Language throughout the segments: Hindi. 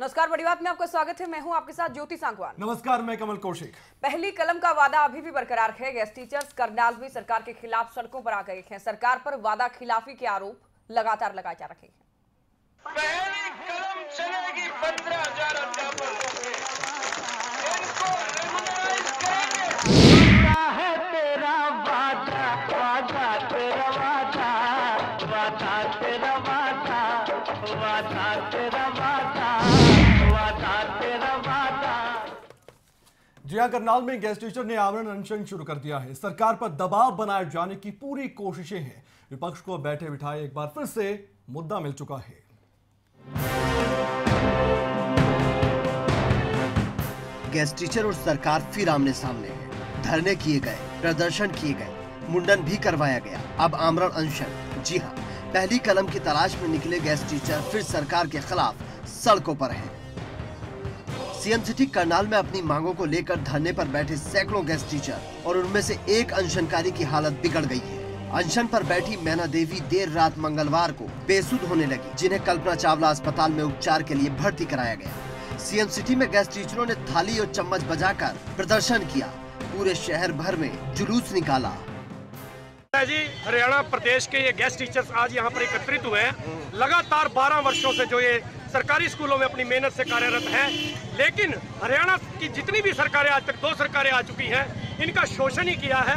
नमस्कार, बड़ी बात में आपका स्वागत है। मैं हूं आपके साथ ज्योति सांगवान। नमस्कार, मैं कमल कौशिक। पहली कलम का वादा अभी भी बरकरार है। गेस्ट टीचर्स करनाल भी सरकार के खिलाफ सड़कों पर आ गए हैं। सरकार पर वादा खिलाफी के आरोप लगातार लगाए जा रहे हैं। पहली कलम चलेगी 15,000 अध्यापकों पे। इनको रेगुलराइज करेंगे। है तेरा वादा, वादा तेरा वादा, वादा तेरा वादा, वादा तेरा वादा। जी हां, करनाल में गेस्ट टीचर ने आमरण अनशन शुरू कर दिया है। सरकार पर दबाव बनाए जाने की पूरी कोशिशें हैं। विपक्ष को बैठे बिठाए एक बार फिर से मुद्दा मिल चुका है। गेस्ट टीचर और सरकार फिर आमने सामने है। धरने किए गए, प्रदर्शन किए गए, मुंडन भी करवाया गया। अब आमरण अनशन। जी हां, पहली कलम की तलाश में निकले गेस्ट टीचर फिर सरकार के खिलाफ सड़कों पर हैं। सीएम सिटी करनाल में अपनी मांगों को लेकर धरने पर बैठे सैकड़ों गेस्ट टीचर और उनमें से एक अनशनकारी की हालत बिगड़ गई है। अनशन पर बैठी मैना देवी देर रात मंगलवार को बेसुध होने लगी, जिन्हें कल्पना चावला अस्पताल में उपचार के लिए भर्ती कराया गया। सीएम सिटी में गेस्ट टीचरों ने थाली और चम्मच बजाकर प्रदर्शन किया। पूरे शहर भर में जुलूस निकाला। जी, हरियाणा प्रदेश के ये गेस्ट टीचर्स आज यहाँ पर एकत्रित हुए हैं। लगातार 12 वर्षों से जो ये सरकारी स्कूलों में अपनी मेहनत से कार्यरत हैं, लेकिन हरियाणा की जितनी भी सरकारें आज तक 2 सरकारें आ चुकी हैं, इनका शोषण ही किया है।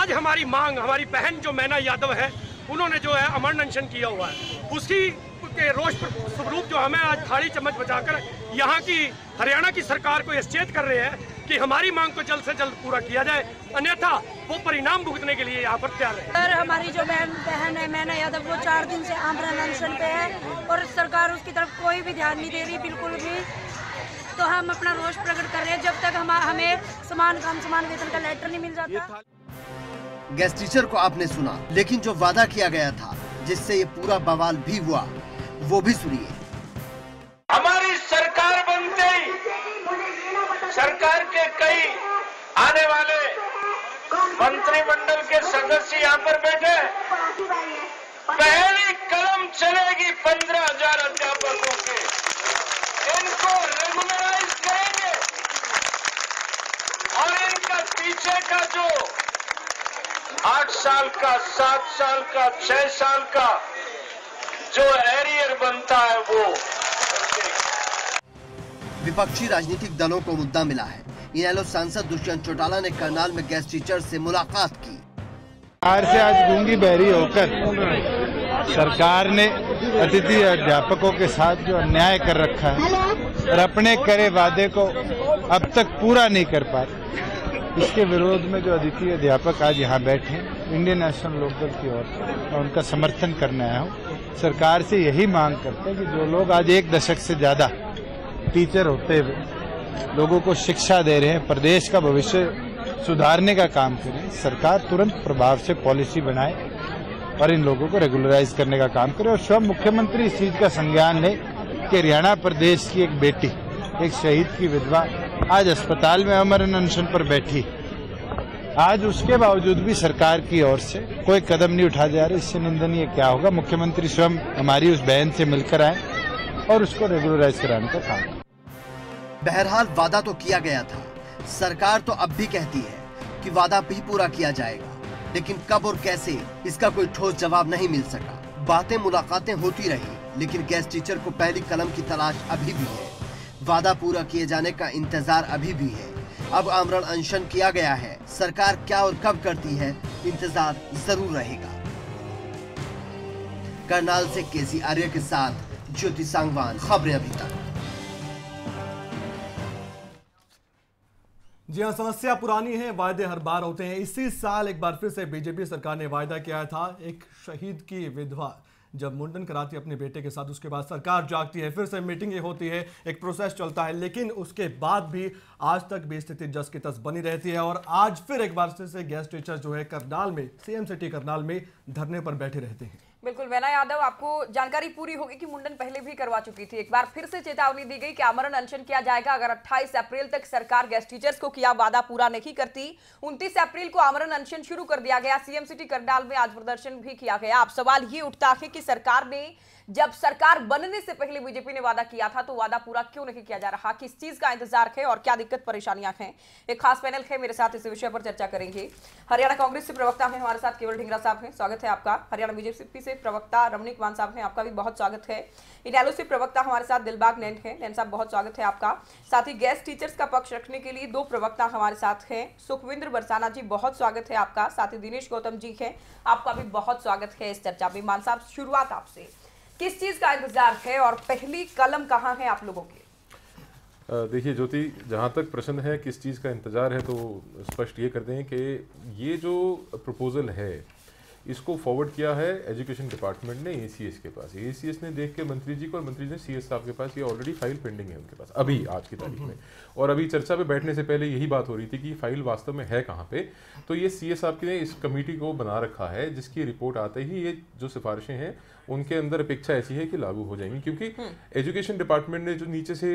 आज हमारी मांग, हमारी बहन जो मैना यादव है, उन्होंने जो है अमरण अनशन किया हुआ है। उसी के रोष स्वरूप जो हमें आज थाली चम्मच बचाकर यहाँ की हरियाणा की सरकार को निश्चित कर रहे हैं कि हमारी मांग को जल्द से जल्द पूरा किया जाए, अन्यथा वो परिणाम भुगतने के लिए यहाँ पर तैयार है। सर, हमारी जो बहन है मैना यादव, वो 4 दिन से आमरण अनशन पे है और सरकार उसकी तरफ कोई भी ध्यान नहीं दे रही, बिल्कुल भी। तो हम अपना रोष प्रकट कर रहे हैं जब तक हमें समान काम समान वेतन का लेटर नहीं मिल जाता। गेस्ट टीचर को आपने सुना, लेकिन जो वादा किया गया था, जिससे ये पूरा बवाल भी हुआ, वो भी सुनिए। हमारी सरकार बनते ही सरकार के कई आने वाले मंत्रिमंडल के सदस्य यहाँ पर बैठे। पहली कलम चलेगी 15,000 अध्यापकों के। इनको रेगुलराइज करेंगे और इनका पीछे का जो 8 साल का, 7 साल का, 6 साल का जो एरियर बनता है वो। विपक्षी राजनीतिक दलों को मुद्दा मिला है। इनेलो सांसद दुष्यंत चौटाला ने करनाल में गेस्ट टीचर से मुलाकात की। सरकार से आज गूंगी बहरी होकर सरकार ने अतिथि अध्यापकों के साथ जो अन्याय कर रखा है और अपने करे वादे को अब तक पूरा नहीं कर पाए, इसके विरोध में जो अतिथि अध्यापक आज यहाँ बैठे, इंडियन नेशनल लोक दल की ओर से उनका समर्थन करने आया हूँ। सरकार से यही मांग करते हैं कि जो लोग आज 1 दशक से ज़्यादा टीचर होते हुए लोगों को शिक्षा दे रहे हैं, प्रदेश का भविष्य सुधारने का काम करें। सरकार तुरंत प्रभाव से पॉलिसी बनाए और इन लोगों को रेगुलराइज करने का काम करे। और स्वयं मुख्यमंत्री इस चीज़ का संज्ञान लें कि हरियाणा प्रदेश की एक बेटी, एक शहीद की विधवा, आज अस्पताल में अमरण अनशन पर बैठी, आज उसके बावजूद भी सरकार की ओर से कोई कदम नहीं उठा जा रहा। इससे निंदनीय क्या होगा। मुख्यमंत्री स्वयं हमारी उस बहन से मिलकर आए और उसको रेगुलराइज कराने का काम। बहरहाल वादा तो किया गया था। सरकार तो अब भी कहती है कि वादा भी पूरा किया जाएगा, लेकिन कब और कैसे, इसका कोई ठोस जवाब नहीं मिल सका। बातें मुलाकातें होती रही, लेकिन गेस्ट टीचर को पहली कलम की तलाश अभी भी है। वादा पूरा किए जाने का इंतजार अभी भी है। अब आमरण अनशन किया गया है। सरकार क्या और कब करती है, इंतजार जरूर रहेगा। करनाल से केसी आर्य के साथ ज्योति सांगवान, खबरें अभी तक। जी हाँ, समस्या पुरानी है, वायदे हर बार होते हैं। इसी साल एक बार फिर से बीजेपी सरकार ने वायदा किया था। एक शहीद की विधवा जब मुंडन कराती है अपने बेटे के साथ, उसके बाद सरकार जागती है, फिर से मीटिंगें होती है, एक प्रोसेस चलता है, लेकिन उसके बाद भी आज तक भी स्थिति जस की तस बनी रहती है। और आज फिर एक बार से गैस टीचर जो है करनाल में, सीएम सिटी करनाल में धरने पर बैठे रहते हैं। बिल्कुल, वैना यादव आपको जानकारी पूरी होगी कि मुंडन पहले भी करवा चुकी थी। एक बार फिर से चेतावनी दी गई कि आमरण अनशन किया जाएगा अगर 28 अप्रैल तक सरकार गेस्ट टीचर्स को किया वादा पूरा नहीं करती। 29 अप्रैल को आमरण अनशन शुरू कर दिया गया। सीएम सिटी करनाल में आज प्रदर्शन भी किया गया। अब सवाल ये उठता है कि सरकार ने, जब सरकार बनने से पहले बीजेपी ने वादा किया था, तो वादा पूरा क्यों नहीं किया जा रहा? किस चीज का इंतजार है और क्या दिक्कत परेशानियां हैं? एक खास पैनल है मेरे साथ, इस विषय पर चर्चा करेंगे। हरियाणा कांग्रेस से प्रवक्ता है हमारे साथ केवल ढींगरा साहब हैं, स्वागत है आपका। हरियाणा बीजेपी से प्रवक्ता रमनीक मान साहब हैं, आपका भी बहुत स्वागत है। इनेलो से प्रवक्ता हमारे साथ दिलबाग नैन हैं, नैन साहब बहुत स्वागत है आपका। साथ ही गेस्ट टीचर्स का पक्ष रखने के लिए दो प्रवक्ता हमारे साथ हैं, सुखविंद्र बरसाना जी, बहुत स्वागत है आपका। साथ ही दिनेश गौतम जी हैं, आपका भी बहुत स्वागत है इस चर्चा में। मान साहब, शुरुआत आपसे, किस चीज़ का इंतजार है और पहली कलम कहाँ है आप लोगों की? देखिए ज्योति, जहाँ तक प्रश्न है किस चीज़ का इंतजार है, तो स्पष्ट ये कर दें कि ये जो प्रपोजल है इसको फॉरवर्ड किया है एजुकेशन डिपार्टमेंट ने एसीएस के पास। एसीएस ने देख के मंत्री जी को, और मंत्री जी ने सीएस साहब के पास, ये ऑलरेडी फाइल पेंडिंग है उनके पास अभी आज की तारीख में। और अभी चर्चा पे बैठने से पहले यही बात हो रही थी कि फाइल वास्तव में है कहाँ पे। तो ये सीएस साहब ने इस कमेटी को बना रखा है, जिसकी रिपोर्ट आते ही ये जो सिफारिशें हैं उनके अंदर अपेक्षा ऐसी है कि लागू हो जाएंगी, क्योंकि एजुकेशन डिपार्टमेंट ने जो नीचे से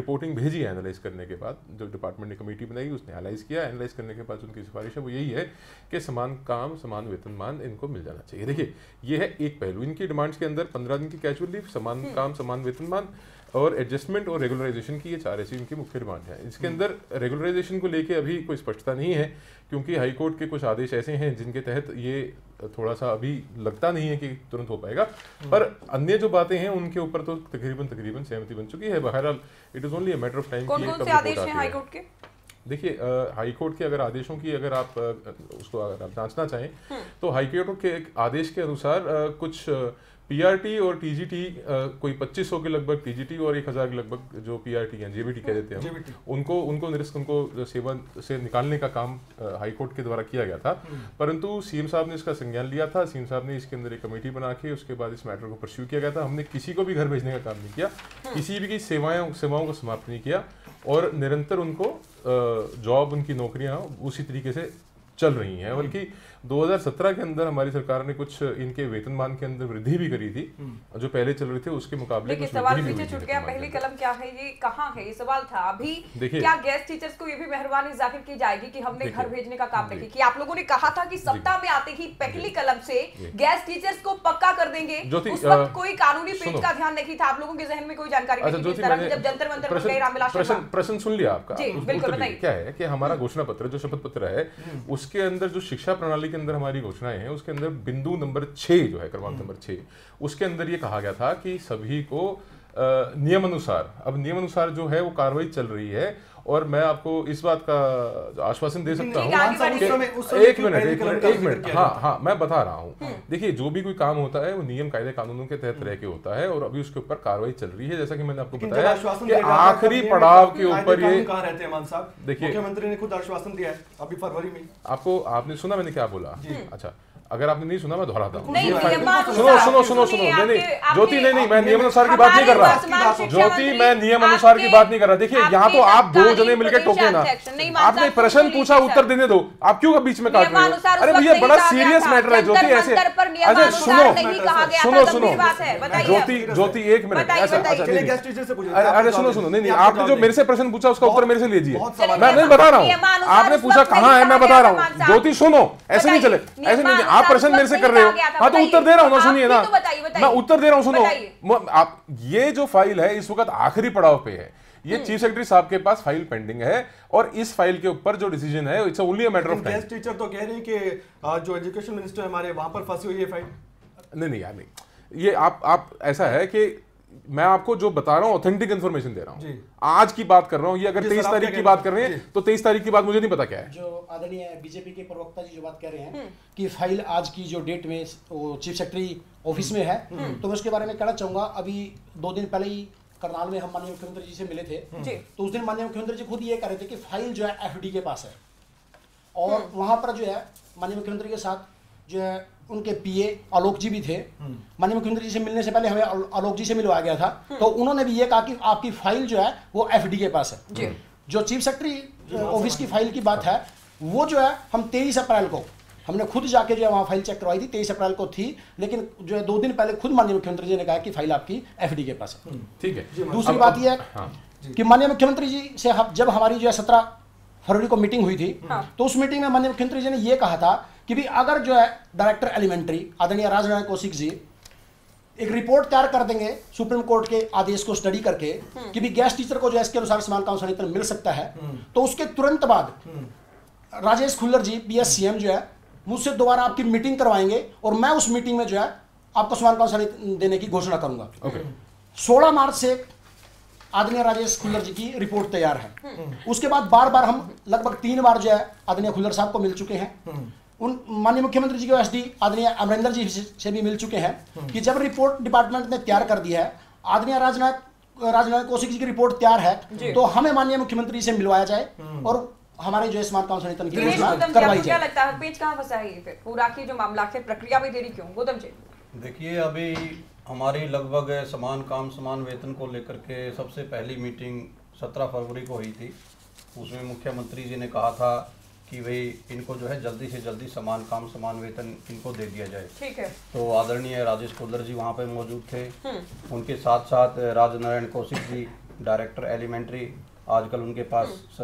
रिपोर्टिंग भेजी है एनालाइज करने के बाद, जो डिपार्टमेंट ने कमेटी बनाई उसने एनालाइज किया, एनालाइज करने के बाद उनकी सिफारिश है वो यही है कि समान काम समान वेतनमान इनको मिल जाना चाहिए। देखिए, ये है एक पहलू। इनकी डिमांड्स के अंदर 15 दिन की कैजुअल लीव, समान काम समान वेतनमान और एडजस्टमेंट और रेगुलराइजेशन की, ये चार ऐसी इनकी मुख्य डिमांड है। इसके अंदर रेगुलराइजेशन को लेके अभी कोई स्पष्टता नहीं है, क्योंकि हाईकोर्ट के कुछ आदेश ऐसे हैं जिनके तहत ये थोड़ा सा अभी लगता नहीं है कि तुरंत हो पाएगा, पर अन्य जो बातें हैं उनके ऊपर तो तकरीबन सहमति बन चुकी है। बहरहाल it is only a matter of time. कौन-कौन से आदेश हैं हाईकोर्ट के? देखिए, हाईकोर्ट के अगर आदेशों की अगर आप उसको अगर आप जांचना चाहें तो हाईकोर्ट के एक आदेश के अनुसार कुछ पीआरटी और टीजीटी, कोई 2500 के लगभग टीजीटी और 1000 के लगभग जो पीआरटी हैं, जेबीटी कह देते हैं, उनको निरस्त, उनको सेवा से निकालने का काम हाईकोर्ट के द्वारा किया गया था। परंतु सीएम साहब ने इसका संज्ञान लिया था, सीएम साहब ने इसके अंदर एक कमेटी बना के उसके बाद इस मैटर को परस्यू किया गया था। हमने किसी को भी घर भेजने का काम नहीं किया, किसी भी की सेवाओं को समाप्त नहीं किया, और निरंतर उनको जॉब, उनकी नौकरियाँ उसी तरीके से चल रही हैं। बल्कि 2017 के अंदर हमारी सरकार ने कुछ इनके वेतनमान के अंदर वृद्धि भी करी थी, जो पहले चल रहे थे उसके मुकाबले। देखिए, सवाल पीछे छूट गया, पहली कलम क्या है, ये कहाँ है, ये सवाल था अभी। क्या गेस्ट टीचर्स को ये भी मेहरबानी जाहिर की जाएगी कि हमने घर भेजने का काम नहीं किया? आप लोगों ने कहा था कि सप्ताह में आते ही पहली कलम से गेस्ट टीचर्स को पक्का कर देंगे, कोई कानूनी पेच का ध्यान नहीं था। आप लोगों के जहन में कोई जानकारी? जब जंतर मंतर प्रश्न सुन लिया आपका, बिल्कुल बताइए क्या है कि हमारा घोषणा पत्र, जो शपथ पत्र है, उसके अंदर जो शिक्षा प्रणाली के अंदर हमारी घोषणाएं हैं उसके अंदर बिंदु नंबर 6 जो है, क्रमांक नंबर 6, उसके अंदर ये कहा गया था कि सभी को नियमानुसार, अब नियमानुसार जो है वो कार्रवाई चल रही है। और मैं आपको इस बात का आश्वासन दे सकता हूँ, एक मिनट, हाँ मैं बता रहा हूँ। देखिए, जो भी कोई काम होता है वो नियम कायदे कानूनों के तहत रह के होता है, और अभी उसके ऊपर कार्रवाई चल रही है, जैसा कि मैंने आपको बताया कि आखिरी पड़ाव के ऊपर ये कहा रहते हैं। मान साहब, देखिए, मुख्यमंत्री ने खुद आश्वासन दिया है अभी फरवरी में। आपको, आपने सुना मैंने क्या बोला? अच्छा, अगर आपने नहीं सुना मैं दोहराता हूँ। सुनो, नहीं ज्योति, नहीं मैं नियम अनुसार की बात नहीं कर रहा, ज्योति मैं नियम अनुसार की बात नहीं कर रहा। देखिए, यहाँ तो आप दो जने मिलकर टोके ना, आपने प्रश्न पूछा, उत्तर देने दो, आप क्यों बीच में काट रहे हो? अरे भैया, बड़ा सीरियस मैटर है ज्योति, ऐसे अरे सुनो ज्योति, एक मिनट, अरे सुनो, नहीं आपने जो मेरे से प्रश्न पूछा उसका उत्तर मेरे से लीजिए, मैं नहीं बता रहा हूँ। आपने पूछा कहाँ है, मैं बता रहा हूँ। ज्योति सुनो, ऐसे नहीं चले, ऐसे नहीं, आप प्रश्न मेरे से कर रहे हो। हाँ तो उत्तर दे रहा हूँ ना, सुनिए ना, मैं उत्तर दे रहा हूँ, सुनो। आप ये जो फाइल है इस वक्त आखिरी पड़ाव पे है, ये चीफ सेक्रेटरी साहब के पास फाइल पेंडिंग है, और इस फाइल के ऊपर जो डिसीजन है it's only a matter of time. Guest teacher तो कह रहे हैं कि जो एजुकेशन मिनिस्टर हमारे वहां पर फंसी हुई है फाइल। नहीं यार, नहीं, ये आप ऐसा है कि मैं आपको जो बता रहा हूँ ऑथेंटिक इन्फॉर्मेशन दे रहा हूँ, आज की बात कर रहा हूँ। ये अगर 23 तारीख की बात कर रहे हैं तो 23 तारीख की बात मुझे नहीं पता क्या है। जो आदरणीय बीजेपी के प्रवक्ता जी जो बात कह रहे हैं कि फाइल आज की जो डेट में वो चीफ सेक्रेटरी ऑफिस में है, तो मैं उसके बारे में कहना चाहूंगा। अभी 2 दिन पहले ही करनाल में हम माननीय मुख्यमंत्री जी से मिले थे, तो उस दिन माननीय मुख्यमंत्री जी खुद ये कह रहे थे कि फाइल जो है एफडी के पास है, और वहाँ पर जो है माननीय मुख्यमंत्री के साथ जो है उनके पीए आलोक जी भी थे, माननीय मुख्यमंत्री जी से मिलने से पहले हमें आलोक जी से मिलवाया गया था, तो उन्होंने भी ये कहा कि आपकी फाइल जो है वो एफडी के पास है। जो चीफ सेक्रेटरी ऑफिस की फाइल की बात है, वो जो है हम 23 अप्रैल को हमने खुद जाके जो है वहाँ फाइल चेक करवाई थी, 23 अप्रैल को थी, लेकिन जो है 2 दिन पहले खुद माननीय मुख्यमंत्री जी ने कहा कि फाइल आपकी एफडी के पास है। ठीक है। दूसरी बात यह है कि माननीय मुख्यमंत्री जी से जब हमारी जो है 17 फरवरी को मीटिंग हुई थी, तो उस मीटिंग में माननीय मुख्यमंत्री जी ने यह कहा था कि भी अगर जो है डायरेक्टर एलिमेंट्री आदरणीय राजनारायण कौशिक जी एक रिपोर्ट तैयार कर देंगे सुप्रीम कोर्ट के आदेश को स्टडी करके कि भी गेस्ट टीचर को जो है इसके अनुसार समान काम संवितरण मिल सकता है, तो उसके तुरंत बाद राजेश खुल्लर जी PSCM जो है मुझसे दोबारा आपकी मीटिंग करवाएंगे और मैं उस मीटिंग में जो है आपको समान काउंसिल देने की घोषणा करूंगा। 16 मार्च से आदरणीय राजेश खुल्लर जी की रिपोर्ट तैयार है। उसके बाद बार बार हम लगभग 3 बार जो है आदरणीय खुल्लर साहब को मिल चुके हैं, उन माननीय मुख्यमंत्री जी के एसडी आदरणीय अमरेंद्र जी से भी मिल चुके हैं कि जब रिपोर्ट डिपार्टमेंट ने तैयार कर दिया है, आदरणीय राजनारायण कौशिक जी की रिपोर्ट तैयार है, तो हमें माननीय मुख्यमंत्री जी से मिलवाया जाए और हमारे जो स्मार्ट काउंसिल की करवाई जाए। लगता है पेच कहां फंसा है ये फिर पूरा की जो मामला आखिर प्रक्रिया भी देरी क्यों? गौतम जी देखिए, अभी हमारी लगभग समान काम समान वेतन को लेकर के सबसे पहली मीटिंग 17 फरवरी को हुई थी, उसमें मुख्यमंत्री जी ने कहा था कि भाई इनको जो है जल्दी से जल्दी समान काम समान वेतन इनको दे दिया जाए। ठीक है। तो आदरणीय राजेश खुल्लर जी वहाँ पे मौजूद थे, उनके साथ साथ राजनारायण कौशिक जी डायरेक्टर एलिमेंट्री, आजकल उनके पास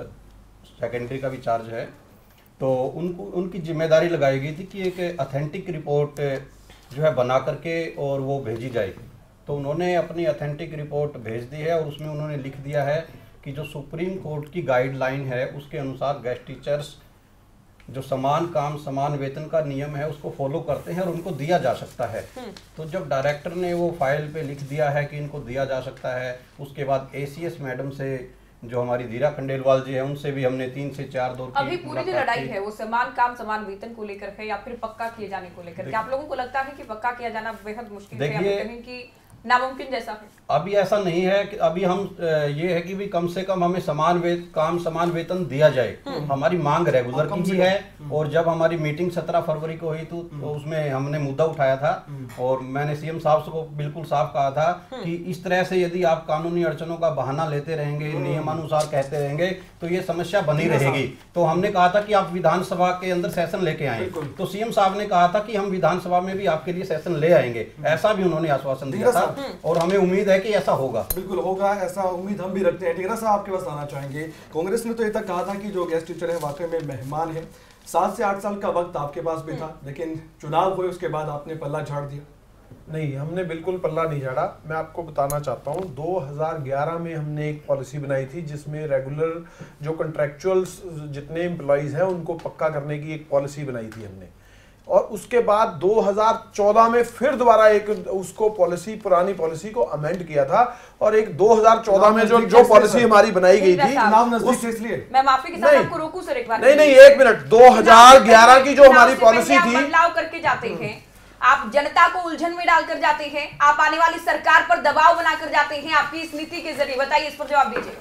सेकेंडरी का भी चार्ज है, तो उनको उनकी जिम्मेदारी लगाई गई थी कि एक ऑथेंटिक रिपोर्ट जो है बना करके और वो भेजी जाएगी। तो उन्होंने अपनी ऑथेंटिक रिपोर्ट भेज दी है और उसमें उन्होंने लिख दिया है कि जो सुप्रीम कोर्ट की गाइडलाइन है उसके अनुसार गेस्ट टीचर्स जो समान काम समान वेतन का नियम है उसको फॉलो करते हैं और उनको दिया जा सकता है। तो जब डायरेक्टर ने वो फाइल पर लिख दिया है कि इनको दिया जा सकता है, उसके बाद ACS मैडम से जो हमारी दीरा खंडेलवाल जी है उनसे भी हमने 3 से 4 दौर की अभी पूरी जो लड़ाई है वो समान काम समान वेतन को लेकर है या फिर पक्का किए जाने को लेकर के, आप लोगों को लगता है कि पक्का किया जाना बेहद मुश्किल है कि नामुमकिन जैसा है? अभी ऐसा नहीं है कि अभी हम ये है कि भी कम से कम हमें समान काम समान वेतन दिया जाए, हमारी मांग रेगुलर की है। और जब हमारी मीटिंग 17 फरवरी को हुई तो उसमें हमने मुद्दा उठाया था और मैंने सीएम साहब को बिल्कुल साफ कहा था कि इस तरह से यदि आप कानूनी अड़चनों का बहाना लेते रहेंगे, नियमानुसार कहते रहेंगे तो ये समस्या बनी रहेगी। तो हमने कहा था कि आप विधानसभा के अंदर सेशन लेके आए, तो सीएम साहब ने कहा था कि हम विधानसभा में भी आपके लिए सेशन ले आएंगे, ऐसा भी उन्होंने आश्वासन दिया था और हमें उम्मीद है कि ऐसा होगा। बिल्कुल होगा, ऐसा उम्मीद हम भी रखते हैं। ढींगरा साहब आपके पास आना चाहेंगे। कांग्रेस ने तो ये तक कहा था कि जो गेस्ट टीचर है वाकई में मेहमान है, 7 से 8 साल का वक्त आपके पास भी था, लेकिन चुनाव हुए उसके बाद आपने पल्ला झाड़ दिया। नहीं, हमने बिल्कुल पल्ला नहीं झाड़ा। मैं आपको बताना चाहता हूँ 2011 में हमने एक पॉलिसी बनाई थी जिसमें रेगुलर जो कॉन्ट्रेक्चुअल्स जितने एम्प्लॉयज हैं उनको पक्का करने की एक पॉलिसी बनाई थी हमने, और उसके बाद 2014 में फिर दोबारा एक उसको पॉलिसी पुरानी पॉलिसी को अमेंड किया था और एक 2014 में जो पॉलिसी हमारी बनाई गई थी इसलिए मैं माफी के साथ आपको रोकूं सर एक बार। नहीं, एक मिनट। 2011 की जो हमारी पॉलिसी थी, बदलाव करके जाते हैं आप, जनता को उलझन में डालकर जाते हैं आप, आने वाली सरकार पर दबाव बनाकर जाते हैं आपकी इस नीति के जरिए, बताइए इस पर जवाब दीजिए।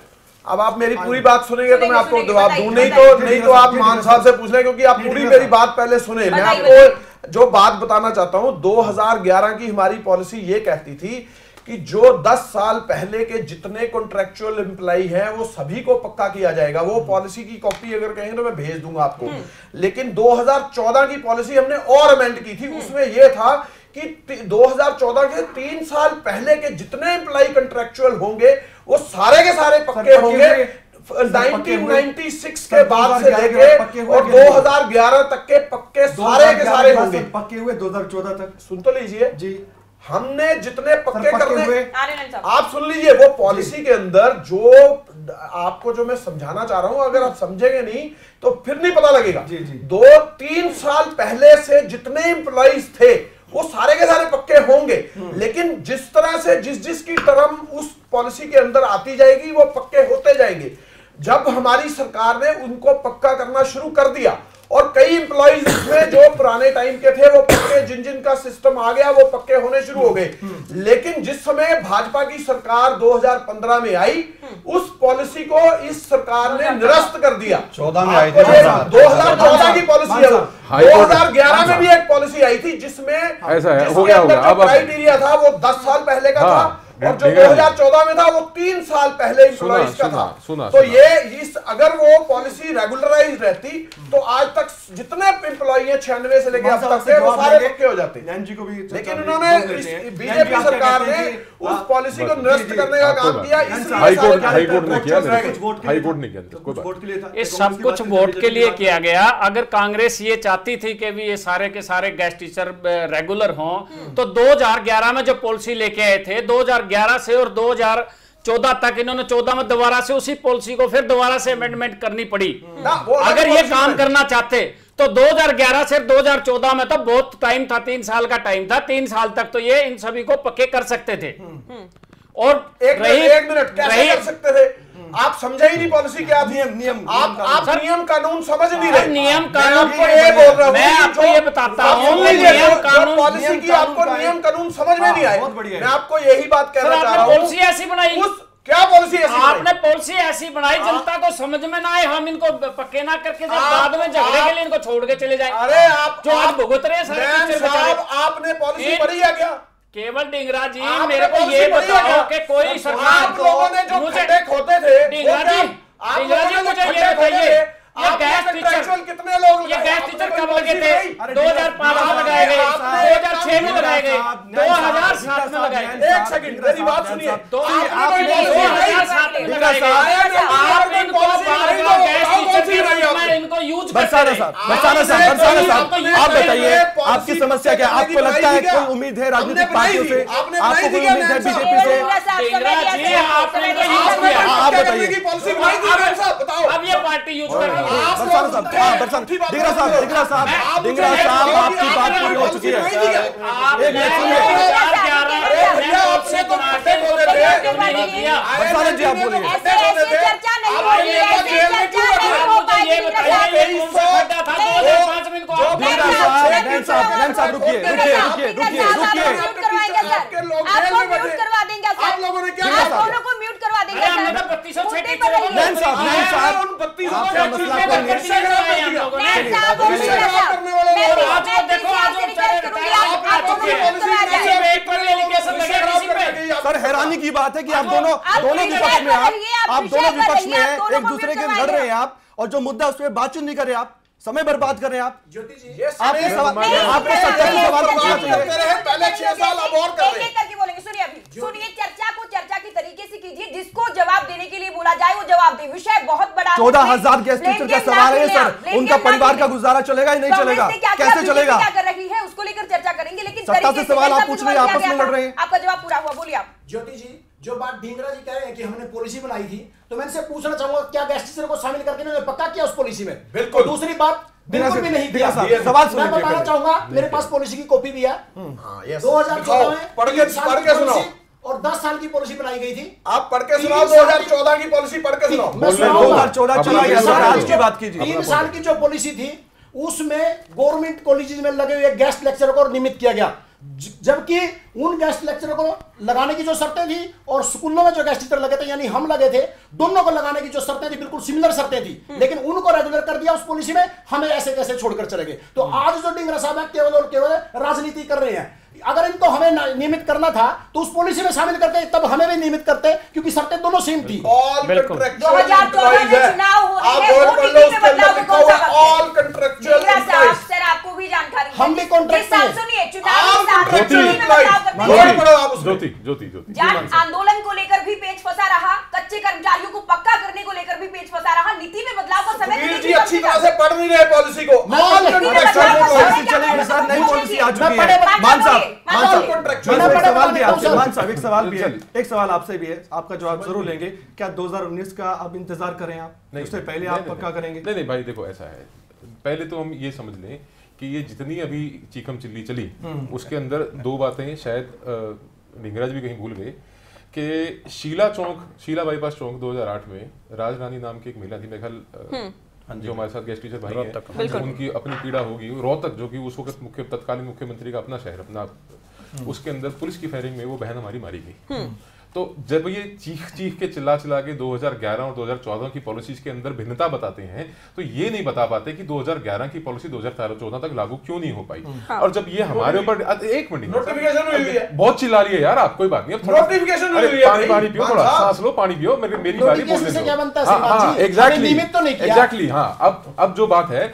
अब आप मेरी पूरी बात सुनेंगे तो मैं आपको जवाब दूं, नहीं तो आप मान साहब से पूछ लें क्योंकि आप पूरी मेरी बात पहले सुने। मैं आपको जो बात बताना चाहता हूं, 2011 की हमारी पॉलिसी ये कहती थी कि जो 10 साल पहले के जितने कॉन्ट्रेक्चुअल एम्प्लाई हैं वो सभी को पक्का किया जाएगा। वो पॉलिसी की कॉपी अगर कहेंगे तो मैं भेज दूंगा आपको, लेकिन 2014 की पॉलिसी हमने और अमेंड की थी, उसमें यह था कि 2014 के 3 साल पहले के जितने एम्प्लाई कंट्रेक्चुअल होंगे वो सारे के सारे पक्के होंगे। 1996 के बाद से लेके और 2011 तक के पक्के सारे के सारे होंगे, पक्के हुए 2014 तक। सुन तो लीजिए जी, हमने जितने पक्के करने, आप सुन लीजिए। वो पॉलिसी के अंदर जो आपको जो मैं समझाना चाह रहा हूं अगर आप समझेंगे नहीं तो फिर नहीं पता लगेगा। 2-3 साल पहले से जितने एम्प्लॉइज थे वो सारे के सारे पक्के होंगे, लेकिन जिस तरह से जिस की टर्म उस पॉलिसी के अंदर आती जाएगी वो पक्के होते जाएंगे। जब हमारी सरकार ने उनको पक्का करना शुरू कर दिया और कई इंप्लॉइज इसमें जो पुराने टाइम के थे वो पक्के, जिन जिन का सिस्टम आ गया वो पक्के होने शुरू हो गए। लेकिन जिस समय भाजपा की सरकार 2015 में आई उस पॉलिसी को इस सरकार ने निरस्त कर दिया। 2014 में आई थी, 2014 की पॉलिसी है। 2011 में भी एक पॉलिसी आई थी जिसमें क्राइटेरिया था वो 10 साल पहले का था और जो 2014 में था वो 3 साल पहले इंप्लॉइज का था। तो ये अगर वो पॉलिसी रेगुलराइज रहती तो आज तक जितने एम्प्लॉई हैं 96 से लेकर अब तक से वो सारे पक्के हो जाते। लेकिन उन्होंने बीजेपी सरकार ने उस पॉलिसी को निरस्त करने का काम किया। इसलिए सब कुछ वोट के लिए किया गया। अगर कांग्रेस ये चाहती थी कि भी ये सारे के सारे गेस्ट टीचर रेगुलर हों तो 2011 में जो पॉलिसी लेके आए थे 2011 से और 2014 तक इन्होंने 2014 में दोबारा से उसी पॉलिसी को फिर दोबारा से अमेंडमेंट करनी पड़ी। अगर ये काम करना चाहते तो 2011 से 2014 में तो बहुत टाइम था, 3 साल का टाइम था, 3 साल तक तो ये इन सभी को पक्के कर सकते थे। और एक मिनट कैसे कर सकते थे? आप समझा ही नहीं पॉलिसी क्या थी। आप नियम कानून समझ नहीं रहे। नियम कानून को ये बोल रहा हूं, मैं आपको ये बताता हूं नियम कानून पॉलिसी की आपको नियम कानून समझ में नहीं आए। मैं आपको यही बात कह रहा था। पॉलिसी ऐसी बनाई, क्या पॉलिसी ऐसी? आपने पॉलिसी ऐसी बनाई जनता को समझ में ना आए, हम इनको पक्के ना करके बाद में झगड़े के लिए इनको छोड़ के चले जाए। अरे आप जो आज भुगत रहे सारे, आपने पॉलिसी पढ़ी है क्या? केवल ढींगरा जी मेरे को ये बताओ कि कोई सरकार आप लोगों ने जो मुझे खोते थे, ढींगरा जी मुझे ये बताइए कितने लोग ये गैस टीचर कब लगे थे? 2005 में लगाए गए, 2006 में लगाए गए, 2007 में लगाए गए। एक सेकंड मेरी बात सुनिए, 2007 में लगाए गए। आपने इनको बार-बार गैस टीचर की मैं इनको यूज बरसाना साहब आप बताइए आपकी समस्या क्या? आपको लगता है कोई उम्मीद है राजनीतिक पार्टियों से? आपको कोई उम्मीद है बीजेपी से? आप बताइए अब ये पार्टी यूज कर रही है। ढींगरा साहब आपकी बात पूरी हो चुकी है। आप लोगों ने क्या सर, हैरानी की बात है कि आप दोनों विपक्ष में हैं, एक दूसरे के लड़ रहे हैं आप, और जो मुद्दा उस पर बातचीत नहीं कर रहे आप, समय बर्बाद कर रहे हैं आप। ज्योति जी आपको पहले 6 साल अब और करके बोलेंगे। सुनिए, चर्चा को चर्चा के तरीके से कीजिए, जिसको जवाब देने के लिए बोला जाए वो जवाब दे। विषय बहुत बड़ा, 14,000 गेस्ट टीचर का सवाल है सर, उनका परिवार का गुजारा चलेगा ही नहीं चलेगा, कैसे चलेगा? क्या कर रही है उसको लेकर चर्चा करेंगे, लेकिन सत्ता से सवाल आप पूछ रहे हैं, आपस में लड़ रहे हैं। आपका जवाब पूरा हुआ, बोलिए आप। ज्योति जी जो बात ढींगरा जी कह रहे हैं कि हमने पॉलिसी बनाई थी, तो मैं इनसे पूछना चाहूंगा क्या गेस्ट टीचर को शामिल करके उन्होंने पक्का किया उस पॉलिसी में? बिल्कुल, दूसरी बात बिल्कुल भी नहीं किया। सवाल मैं बताना चाहूंगा, मेरे पास पॉलिसी की कॉपी भी है। 2014 में और 10 साल की पॉलिसी बनाई गई थी। आप पढ़ के सुनाओ 2014 की पॉलिसी, पढ़ के सुनाओ। 2014 आज की बात कीजिए। 3 साल की जो पॉलिसी थी उसमें गवर्नमेंट कॉलेजेस में लगे हुए गेस्ट लेक्चरर को नियमित किया गया, जबकि उन गेस्ट लेक्चरर को लगाने की जो शर्तें थी और स्कूलों में जो गेस्ट टीचर लगे थे यानी हम लगे थे, दोनों को लगाने की जो शर्तें थी बिल्कुल सिमिलर शर्तें थी, लेकिन उनको रेगुलर कर दिया उस पॉलिसी में, हमें ऐसे कैसे छोड़कर चले गए। तो आज जो ढींगरा साहब है केवल और केवल राजनीति कर रहे हैं। अगर इनको हमें नियमित करना था तो उस पॉलिसी में शामिल करते, तब हमें भी नियमित करते, क्योंकि शर्तें दोनों सेम थी। आपको भी जानकारी, हम भी आंदोलन को लेकर भी पेच फंसा रहा, कच्चे कर्मचारियों को पक्का करने को लेकर भी पेच फंसा रहा, नीति में बदलाव का समय अच्छी तरह से पढ़ नहीं रहे पॉलिसी को। एक सवाल आपसे भी है, आपका जवाब जरूर लेंगे। क्या 2019 का आप इंतजार करें? आप उससे पहले आप पक्का करेंगे? नहीं भाई देखो ऐसा है, पहले तो हम ये समझ लें कि ये जितनी अभी चीकम चिल्ली चली उसके अंदर दो बातें शायद ढींगराज भी कहीं भूल गए कि शीला बाईपास चौक 2008 में राजरानी नाम की एक महिला थी, मेरे ख्याल जो हमारे साथ गेस्ट टीचर भाई हैं, उनकी अपनी पीड़ा होगी। रोहतक जो कि उस वक्त तत्कालीन मुख्यमंत्री का अपना शहर, अपना, उसके अंदर पुलिस की फायरिंग में वो बहन हमारी मारी गई। तो जब ये चीख के चिल्ला के 2011 और 2014 की पॉलिसीज के अंदर भिन्नता बताते हैं, तो ये नहीं बता पाते कि 2011 की पॉलिसी 2014 तक लागू क्यों नहीं हो पाई। हाँ। और जब ये हमारे ऊपर एक मिनट नोटिफिकेशन बहुत चिल्ला रही है यार, आप कोई बात नहीं, पानी पियो, थोड़ा सांस लो, पानी पियो, मेरी बारी बोलने एग्जैक्टली। हाँ, अब जो बात है,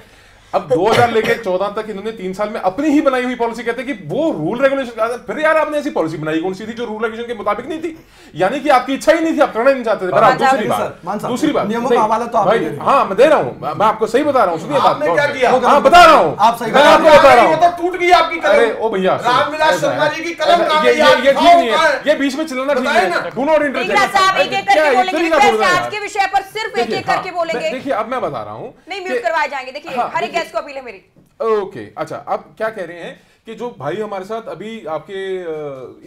अब 2000 लेके 14 तक इन्होंने 3 साल में अपनी ही बनाई हुई पॉलिसी, कहते हैं कि वो रूल रेगुलेशन, फिर यार आपने ऐसी पॉलिसी बनाई कौन सी थी जो रूल रेगुलेशन के मुताबिक नहीं थी, यानी कि आपकी इच्छा ही नहीं थी, आप करना नहीं चाहते थे। दूसरी बात हाँ, मैं दे रहा हूँ, मैं आपको सही बता रहा हूँ, सुनिए बात बता रहा हूँ, आपको बता रहा हूँ, टूट गई आपकी। अरे ओ भैया, ये बीच में चिल्लाना ठीक है, डू नॉट इंटरफेयर। देखिए अब मैं बता रहा हूँ, देखिए इसको अपील है मेरी। ओके, अच्छा आप क्या कह रहे हैं कि जो भाई हमारे साथ अभी आपके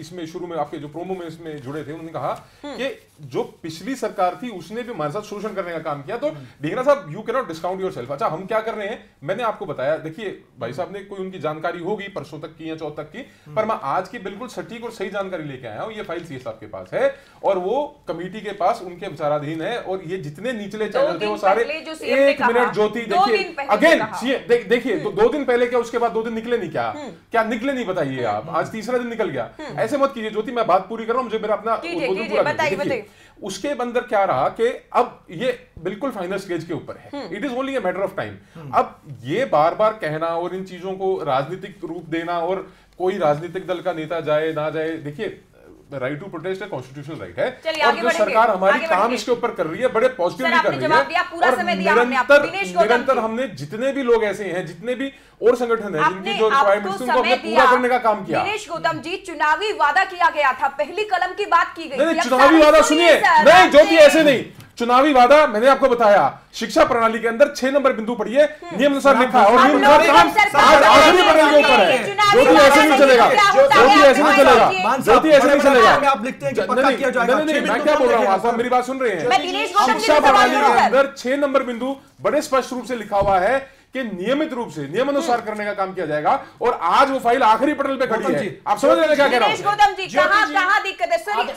इसमें शुरू में आपके जो प्रोमो में इसमें जुड़े थे, उन्होंने कहा कि जो पिछली सरकार थी उसने भी हमारे साथ शोषण करने का काम किया, तो ढींगरा साहब you can not discount yourself. अच्छा हम क्या कर रहे हैं, मैंने आपको बताया, देखिए भाई साहब ने कोई उनकी जानकारी होगी परसों तक की या 14 तक की, पर मैं आज की बिल्कुल सटीक और सही जानकारी लेके आया हूँ। ये फाइल सीए साहब के पास है और वो कमेटी के पास उनके विचाराधीन है, और ये जितने निचले चैनल थे वो सारे। एक मिनट ज्योति, देखिए अगेन सीए, देखिए 2 दिन पहले क्या, उसके बाद 2 दिन निकले नहीं क्या निकले नहीं, बताइए आप, आज तीसरा दिन निकल गया, ऐसे मत कीजिए ज्योति, मैं बात पूरी कर रहा हूं, मुझे मेरा अपना। उसके अंदर क्या रहा कि अब ये बिल्कुल फाइनल स्टेज के ऊपर है, it is only a matter of time. अब ये बार बार कहना और इन चीजों को राजनीतिक रूप देना, और कोई राजनीतिक दल का नेता जाए ना जाए, देखिए right to protest constitutional right है, और जो सरकार हमारी काम इसके ऊपर कर रही है बड़े पॉजिटिवली कर रही है, और निरंतर हमने जितने भी लोग ऐसे हैं, जितने भी और संगठन है जिनकी जो रिक्वायरमेंट्स को पूरा करने का काम किया। दिनेश गौतम जी, चुनावी वादा किया गया था, पहली कलम की बात की गई। चुनावी वादा सुनिए, नहीं ज्योति ऐसे नहीं, चुनावी वादा मैंने आपको बताया, शिक्षा प्रणाली के अंदर 6 नंबर बिंदु पड़ी है, नियम अनुसार लिखा और नियम अनुसार आखिरी पढ़ने के ऊपर है। ज्योति ऐसे नहीं चलेगा, ज्योति ऐसे नहीं चलेगा, ज्योति ऐसे नहीं चलेगा। आप लिखते हैं कि पक्का किया जाएगा, मैं क्या बोल रहा हूँ, आप मेरी बात सुन रहे हैं। शिक्षा प्रणाली के अंदर 6 नंबर बिंदु बड़े स्पष्ट रूप से लिखा हुआ है कि नियमित रूप से नियम अनुसार करने का काम किया जाएगा, और आज वो फाइल आखिरी पटल पे खड़ी है। आप समझ रहे हैं क्या कह रहा हूं? दिनेश गौतम जी कहां दिक्कत है, सुनिए आएंगे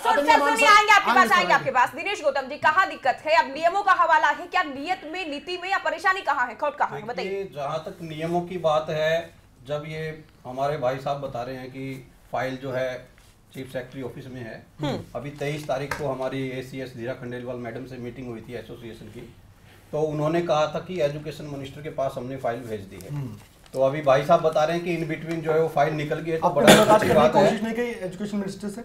आपके पास, आएंगे आपके पास। दिनेश गौतम जी कहां दिक्कत है, अब नियमों का हवाला है, क्या नियत में, नीति में, या परेशानी कहां है, खोट कहां है, बताइए। जहां तक नियमों की बात है, जब ये हमारे भाई साहब बता रहे हैं कि फाइल जो है चीफ सेक्रेटरी ऑफिस में है, अभी 23 तारीख को हमारी ACS दीरा खंडेलवाल मैडम से मीटिंग हुई थी एसोसिएशन की, तो उन्होंने कहा था कि एजुकेशन मिनिस्टर के पास हमने फाइल भेज दी है, तो अभी भाई साहब बता रहे हैं कि इन बिटवीन जो है वो फाइल निकल गई है, तो बड़ा बात है। एजुकेशन मिनिस्टर से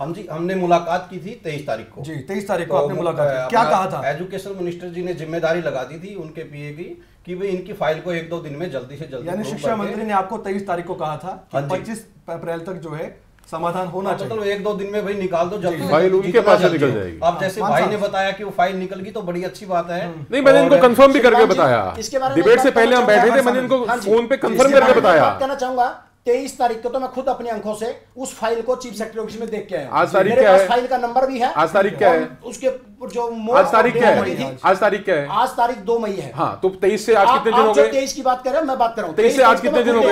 हमने मुलाकात की थी 23 तारीख को जी, 23 तारीख को आपने मुलाकात की, क्या कहा था? एजुकेशन मिनिस्टर जी ने जिम्मेदारी लगा दी थी उनके पीए की कि भाई इनकी फाइल को 1-2 दिन में जल्दी से जल्दी, यानी शिक्षा मंत्री ने आपको 23 तारीख को कहा था 25 अप्रैल तक जो है समाधान होना चाहिए, मतलब 1-2 दिन में भाई निकाल दो जल्दी, फाइल उनके पास निकल जाएगी। अब जैसे भाई ने बताया कि वो फाइल निकल गई, तो बड़ी अच्छी बात है। नहीं मैंने इनको कंफर्म भी करके बताया, डिबेट से पहले हम बैठे थे, मैंने इनको फोन पे कंफर्म करके बताया। कहना चाहूंगा 23 तारीख को तो मैं खुद अपनी आंखों से उस फाइल को चीफ सेक्रेटरी ऑफिस में देख के आया। आज तारीख क्या है? फाइल का नंबर भी है। आज तारीख क्या है? उसके जो आज तारीख क्या है? आज तारीख क्या है? आज तारीख 2 मई है। हाँ तो 23 से आज कितने दिन हो गए? 23 की बात कर रहे हैं, मैं बात कर रहा हूँ 23 से आज कितने दिन हो गए?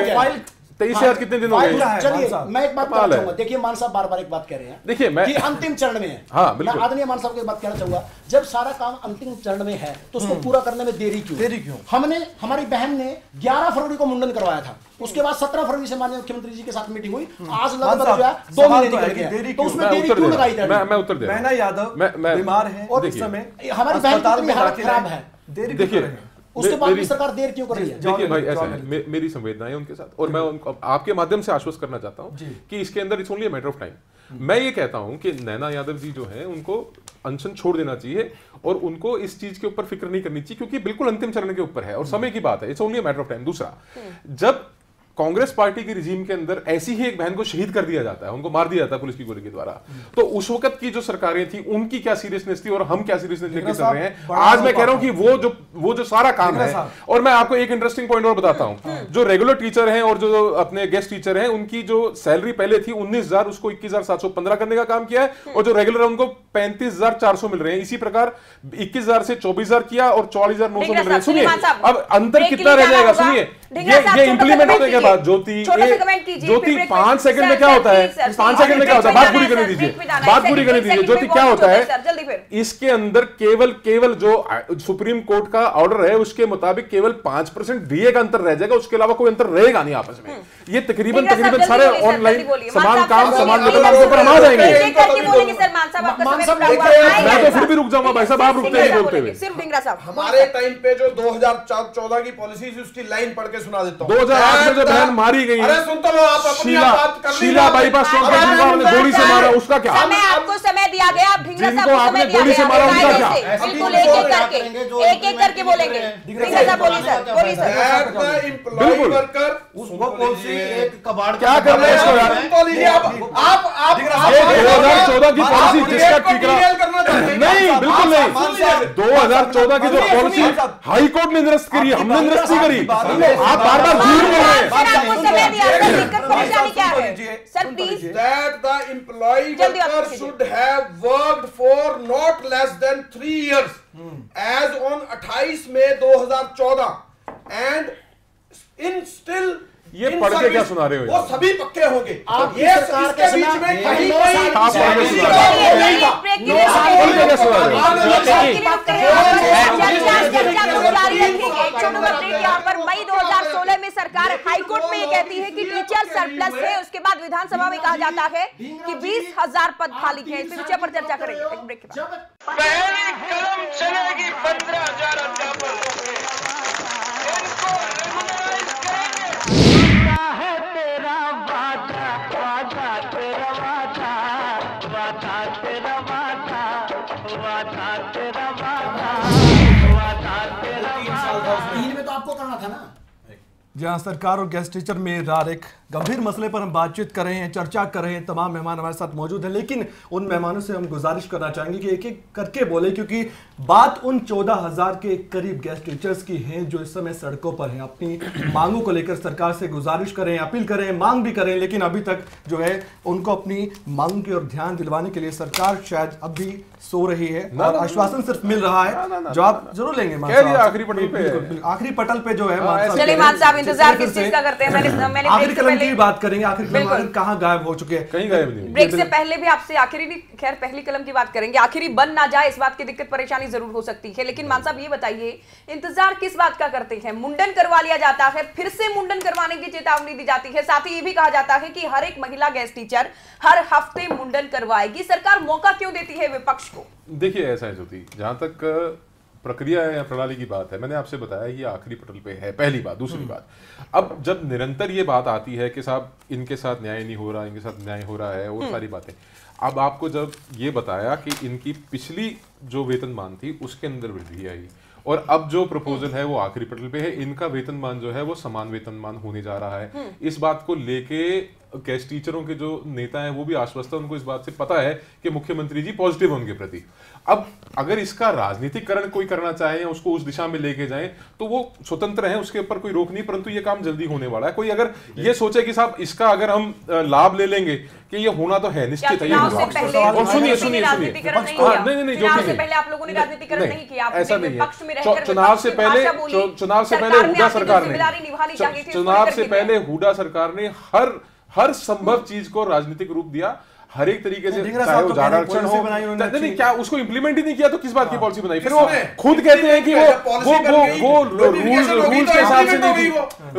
23 से आज कितने दिन हो गए? चलिए मैं एक बात कहना चाहूंगा, देखिए मान साहब बार बार एक बात कह रहे हैं, देखिए मैं अंतिम चरण में है, मैं आदरणीय मान साहब को एक बात कहना चाहूंगा, जब सारा काम अंतिम चरण में है तो उसको पूरा करने में देरी क्यों? हमने, हमारी बहन ने 11 फरवरी को मुंडन करवाया था, उसके बाद 17 फरवरी से माननीय मुख्यमंत्री जी के साथ मीटिंग हुई, आज लगभग 2 महीने निकल गए, तो उसमें देरी क्यों लगाई जा रही है? मैं उत्तर दे, मैना यादव बीमार है और इस समय हमारी बहन की हालत खराब है, देरी देखिए उसके बाद भी सरकार देर क्यों कर रही है? देखिए भाई ऐसा है, मेरी संवेदनाएं उनके साथ, और मैं उनको आपके माध्यम से आश्वस्त करना चाहता हूं कि इसके अंदर it's only a matter of time. मैं ये कहता हूं कि नैना यादव जी जो है उनको अनशन छोड़ देना चाहिए, और उनको इस चीज के ऊपर फिक्र नहीं करनी चाहिए, क्योंकि बिल्कुल अंतिम चरण के ऊपर है और समय की बात है, it's only a matter of time. दूसरा, जब कांग्रेस पार्टी की रिजीम के अंदर ऐसी ही एक बहन को शहीद कर दिया जाता है, उनको मार दिया जाता है पुलिस की गोली के द्वारा। तो उस वक्त की जो सरकारें थी उनकी क्या सीरियसनेस थी और हम क्या सीरियसनेस लेकर चल रहे हैं। आज मैं कह रहा हूं कि वो जो सारा काम है। और मैं आपको एक इंटरेस्टिंग पॉइंट और बताता हूं, जो रेगुलर टीचर हैं और जो अपने गेस्ट टीचर हैं उनकी जो सैलरी पहले थी 19,000 उसको 21,715 करने का काम किया है, और जो रेगुलर है उनको 35,400 मिल रहे हैं। इसी प्रकार 21,000 से 24,000 किया और 44,900 मिल रहे हैं। सुनिए अब अंतर कितना रह जाएगा। सुनिए ये इंप्लीमेंट होने के बाद ज्योति 5 सेकंड में क्या होता है, 5 सेकंड में क्या होता है, बात पूरी करने दीजिए। ज्योति क्या होता है इसके अंदर, केवल जो सुप्रीम कोर्ट का ऑर्डर है उसके मुताबिक केवल 5% डीए का अंतर रह जाएगा, उसके अलावा कोई अंतर रहेगा नहीं आपस में। ये तकरीबन सारे ऑनलाइन समान काम समान हम आ जाएंगे। मैं तो फिर भी रुक जाऊंगा भाई साहब, आप रुकते नहीं बोलते हुए। हमारे टाइम पे जो 2014 की पॉलिसी उसकी लाइन पढ़ के सुना देता हूँ। 2008 में जो बहन मारी गई, अरे सुन तो लो आप अपनी बात कर, शीला बाईपास चौक पे गोली से मारा, उसका क्या? आपको समय दिया गया, आप ढींगरा साहब को समय दिया गया, बिल्कुल एक एक करके बोलेंगे। ढींगरा साहब बोलिए सर। एम्प्लॉय वर्कर उसको पॉलिसी एक कबाड़ क्या कर रहे हो यार, सुन तो लीजिए आप 2014 की पॉलिसी जिसका टिकरा नहीं, बिल्कुल नहीं। 2014 की जो पॉलिसी हाईकोर्ट ने निरस्त करी, हमने निरस्त करी। आप बार-बार झूठ बोल रहे हैं। सर आपको समय दिया है, दिक्कत परेशानी क्या है sir, please. That the employee worker should have worked for not less than 3 years as on 28 May 2014 and in still. ये पढ़ के क्या सुना रहे हो? वो सभी पक्के होंगे। आप ये सरकार के बीच में कहीं पर मई 2016 में सरकार हाईकोर्ट में ये कहती है कि टीचर सरप्लस है। उसके बाद विधानसभा में कहा जाता है कि 20,000 पद खाली है। इस विषय पर चर्चा करेंगे। पहली कलम चलेगी 15,000 जहां सरकार और गेस्ट टीचर में रार एक गंभीर मसले पर हम बातचीत कर रहे हैं, चर्चा कर रहे हैं। तमाम मेहमान हमारे साथ मौजूद हैं, लेकिन उन मेहमानों से हम गुजारिश करना चाहेंगे कि एक एक करके बोले, क्योंकि बात उन 14,000 के करीब गेस्ट टीचर्स की है जो इस समय सड़कों पर हैं। अपनी मांगों को लेकर सरकार से गुजारिश करें, अपील करें, मांग भी करें, लेकिन अभी तक जो है उनको अपनी मांग की ओर ध्यान दिलवाने के लिए सरकार शायद अब भी सो रही है और आश्वासन सिर्फ मिल रहा है। जवाब जरूर लेंगे आखिरी पटल पे जो है। इंतजार किस चीज का करते हैं? मैंने आखिरी कलम की बात करेंगे। आखिरी कहाँ गायब हो चुके हैं? कहीं गायब नहीं। ब्रेक से पहले भी आपसे आखिरी भी, खैर पहली कलम की बात करेंगे। आखिरी बन ना जाए इस बात की दिक्कत परेशानी जरूर हो सकती है, लेकिन मान साहब ये बताइए इंतजार किस बात का करते हैं? मुंडन करवा लिया जाता है, फिर से मुंडन करवाने की चेतावनी दी जाती है, साथ ही ये भी कहा जाता है कि हर एक महिला गेस्ट टीचर हर हफ्ते मुंडन करवाएगी। सरकार मौका क्यों देती है विपक्ष को? देखिए ऐसा है ज्योति, जहां तक प्रक्रिया है या प्रणाली की बात है, मैंने आपसे बताया ये आखिरी पटल पे है, पहली बात। दूसरी बात, अब जब निरंतर ये बात आती है कि साहब इनके साथ न्याय नहीं हो रहा, इनके साथ न्याय हो रहा है, और सारी बातें। अब आपको जब ये बताया कि इनकी पिछली जो वेतनमान थी उसके अंदर वृद्धि आई, और अब जो प्रपोजल है वो आखिरी पटल पे है, इनका वेतनमान जो है वो समान वेतनमान होने जा रहा है। इस बात को लेके गेस्ट टीचरों के जो नेता हैं वो भी आश्वस्त हैं, उनको इस बात से पता है कि मुख्यमंत्री जी पॉजिटिव हैं उनके प्रति। अब अगर इसका राजनीतिकरण कोई करना चाहे या उसको उस दिशा में लेके जाए तो वो स्वतंत्र हैं, उसके ऊपर कोई रोक नहीं, परंतु ये काम जल्दी होने वाला है। कोई अगर ये सोचे कि साहब इसका अगर हम लाभ ले लेंगे कि ये होना तो है निश्चित है, और सुनिए ऐसा नहीं है। चुनाव से पहले हुड्डा सरकार ने हर संभव चीज को राजनीतिक रूप दिया, हर एक तरीके से नहीं क्या उसको इम्प्लीमेंट ही नहीं किया तो किस बात की पॉलिसी बनाई? फिर वो खुद कहते हैं कि वो रूल्स के हिसाब से नहीं,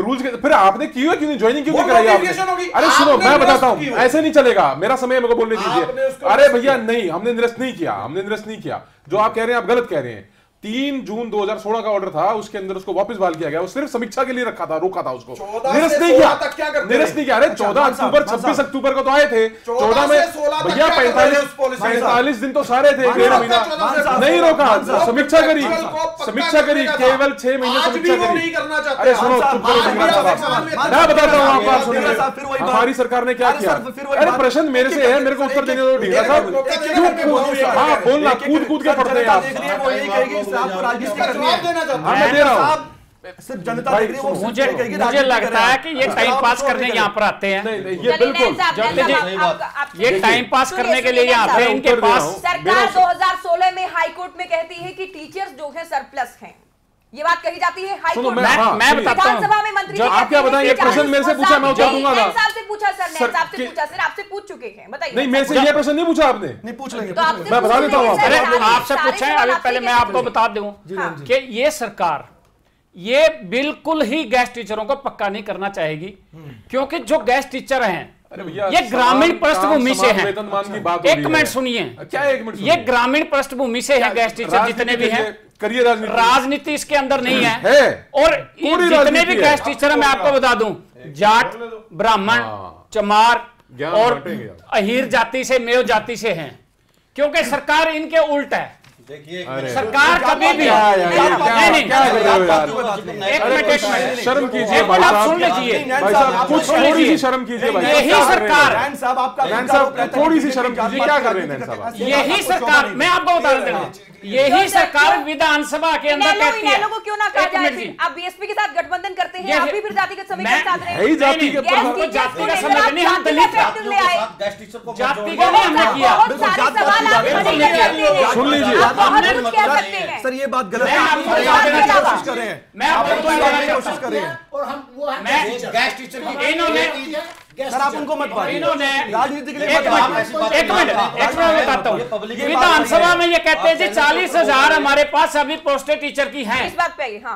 रूल्स के फिर आपने क्यों नहीं ज्वाइनिंग क्यों कराई आपने? अरे सुनो मैं बताता हूँ, ऐसे नहीं चलेगा, मेरा समय मेरे को बोलने दीजिए। अरे भैया नहीं, हमने निरस्त नहीं किया, जो आप कह रहे हैं आप गलत कह रहे हैं। 3 जून 2016 का ऑर्डर था, उसके अंदर उसको वापस बहाल किया गया। वो सिर्फ समीक्षा के लिए रखा था, रोका था उसको, निरस्त नहीं किया, निरस्त नहीं किया। 14 अक्टूबर 26 अक्टूबर को तो आए थे, 14 में भैया 45 दिन तो सारे थे, 1 महीना नहीं रोका, समीक्षा करी, समीक्षा करी, केवल 6 महीने समीक्षा करी। अरे सुनो, मैं बताता हूँ आपको हमारी सरकार ने क्या किया। अरे प्रश्न मेरे से है, मेरे को उत्तर देने दो ढींगरा साहब। हाँ बोलना, कूद कूद के पढ़ते हैं आप, सिर्फ जनता देख रही है। मुझे लगता है कि ये टाइम पास करने यहाँ पर आते हैं, ये बिल्कुल ये टाइम पास करने के लिए यहाँ आते हैं। इनके पास सरकार 2016 में हाईकोर्ट में कहती है कि टीचर्स जो है सरप्लस हैं, ये बात कही जाती है हाईकोर्ट। मैं बताता हूँ, आप क्या बताएं, एक प्रश्न मेरे से पूछा, मैं उत्तर दूंगा ना। पूछा सर ने, आपसे पूछा, सर आपसे पूछ चुके हैं, बताइए। नहीं मेरे से ये प्रश्न नहीं पूछा आपने, नहीं पूछ लेंगे, मैं बता देता हूँ। अरे आपसे पूछा है, अभी पहले मैं आपको बता दूं कि ये सरकार ये बिल्कुल ही गेस्ट टीचरों को पक्का नहीं करना चाहेगी, क्योंकि जो गेस्ट टीचर हैं ये ग्रामीण पृष्ठभूमि से हैं। एक मिनट सुनिए, ये ग्रामीण पृष्ठभूमि से है गेस्ट टीचर जितने भी हैं, करिए राजनीति इसके अंदर नहीं है। और जितने भी गेस्ट टीचर है, मैं आपको बता दूं, जाट, ब्राह्मण, चमार और अहीर जाति से, मेव जाति से हैं, क्योंकि सरकार इनके उल्ट है। सरकार कभी भी शर्म कीजिए भाई साहब, सुन लीजिए, शर्म कीजिए भाई, यही सरकार, थोड़ी सी शर्म कीजिए, क्या कर रहे हैं। यही सरकार, मैं आपको बता देता हूँ, यही सरकार विधानसभा के अंदर कहती है लोगों को क्यों ना कहा जाए आप बीएसपी के साथ गठबंधन करते हैं, आप भी फिर जातिगत समीकरण, हम दलित जाति, सुन लीजिए हैं। सर ये बात गलत है, विधानसभा में ये कहते हैं 40,000 हमारे पास अभी पोस्टें टीचर की हैं,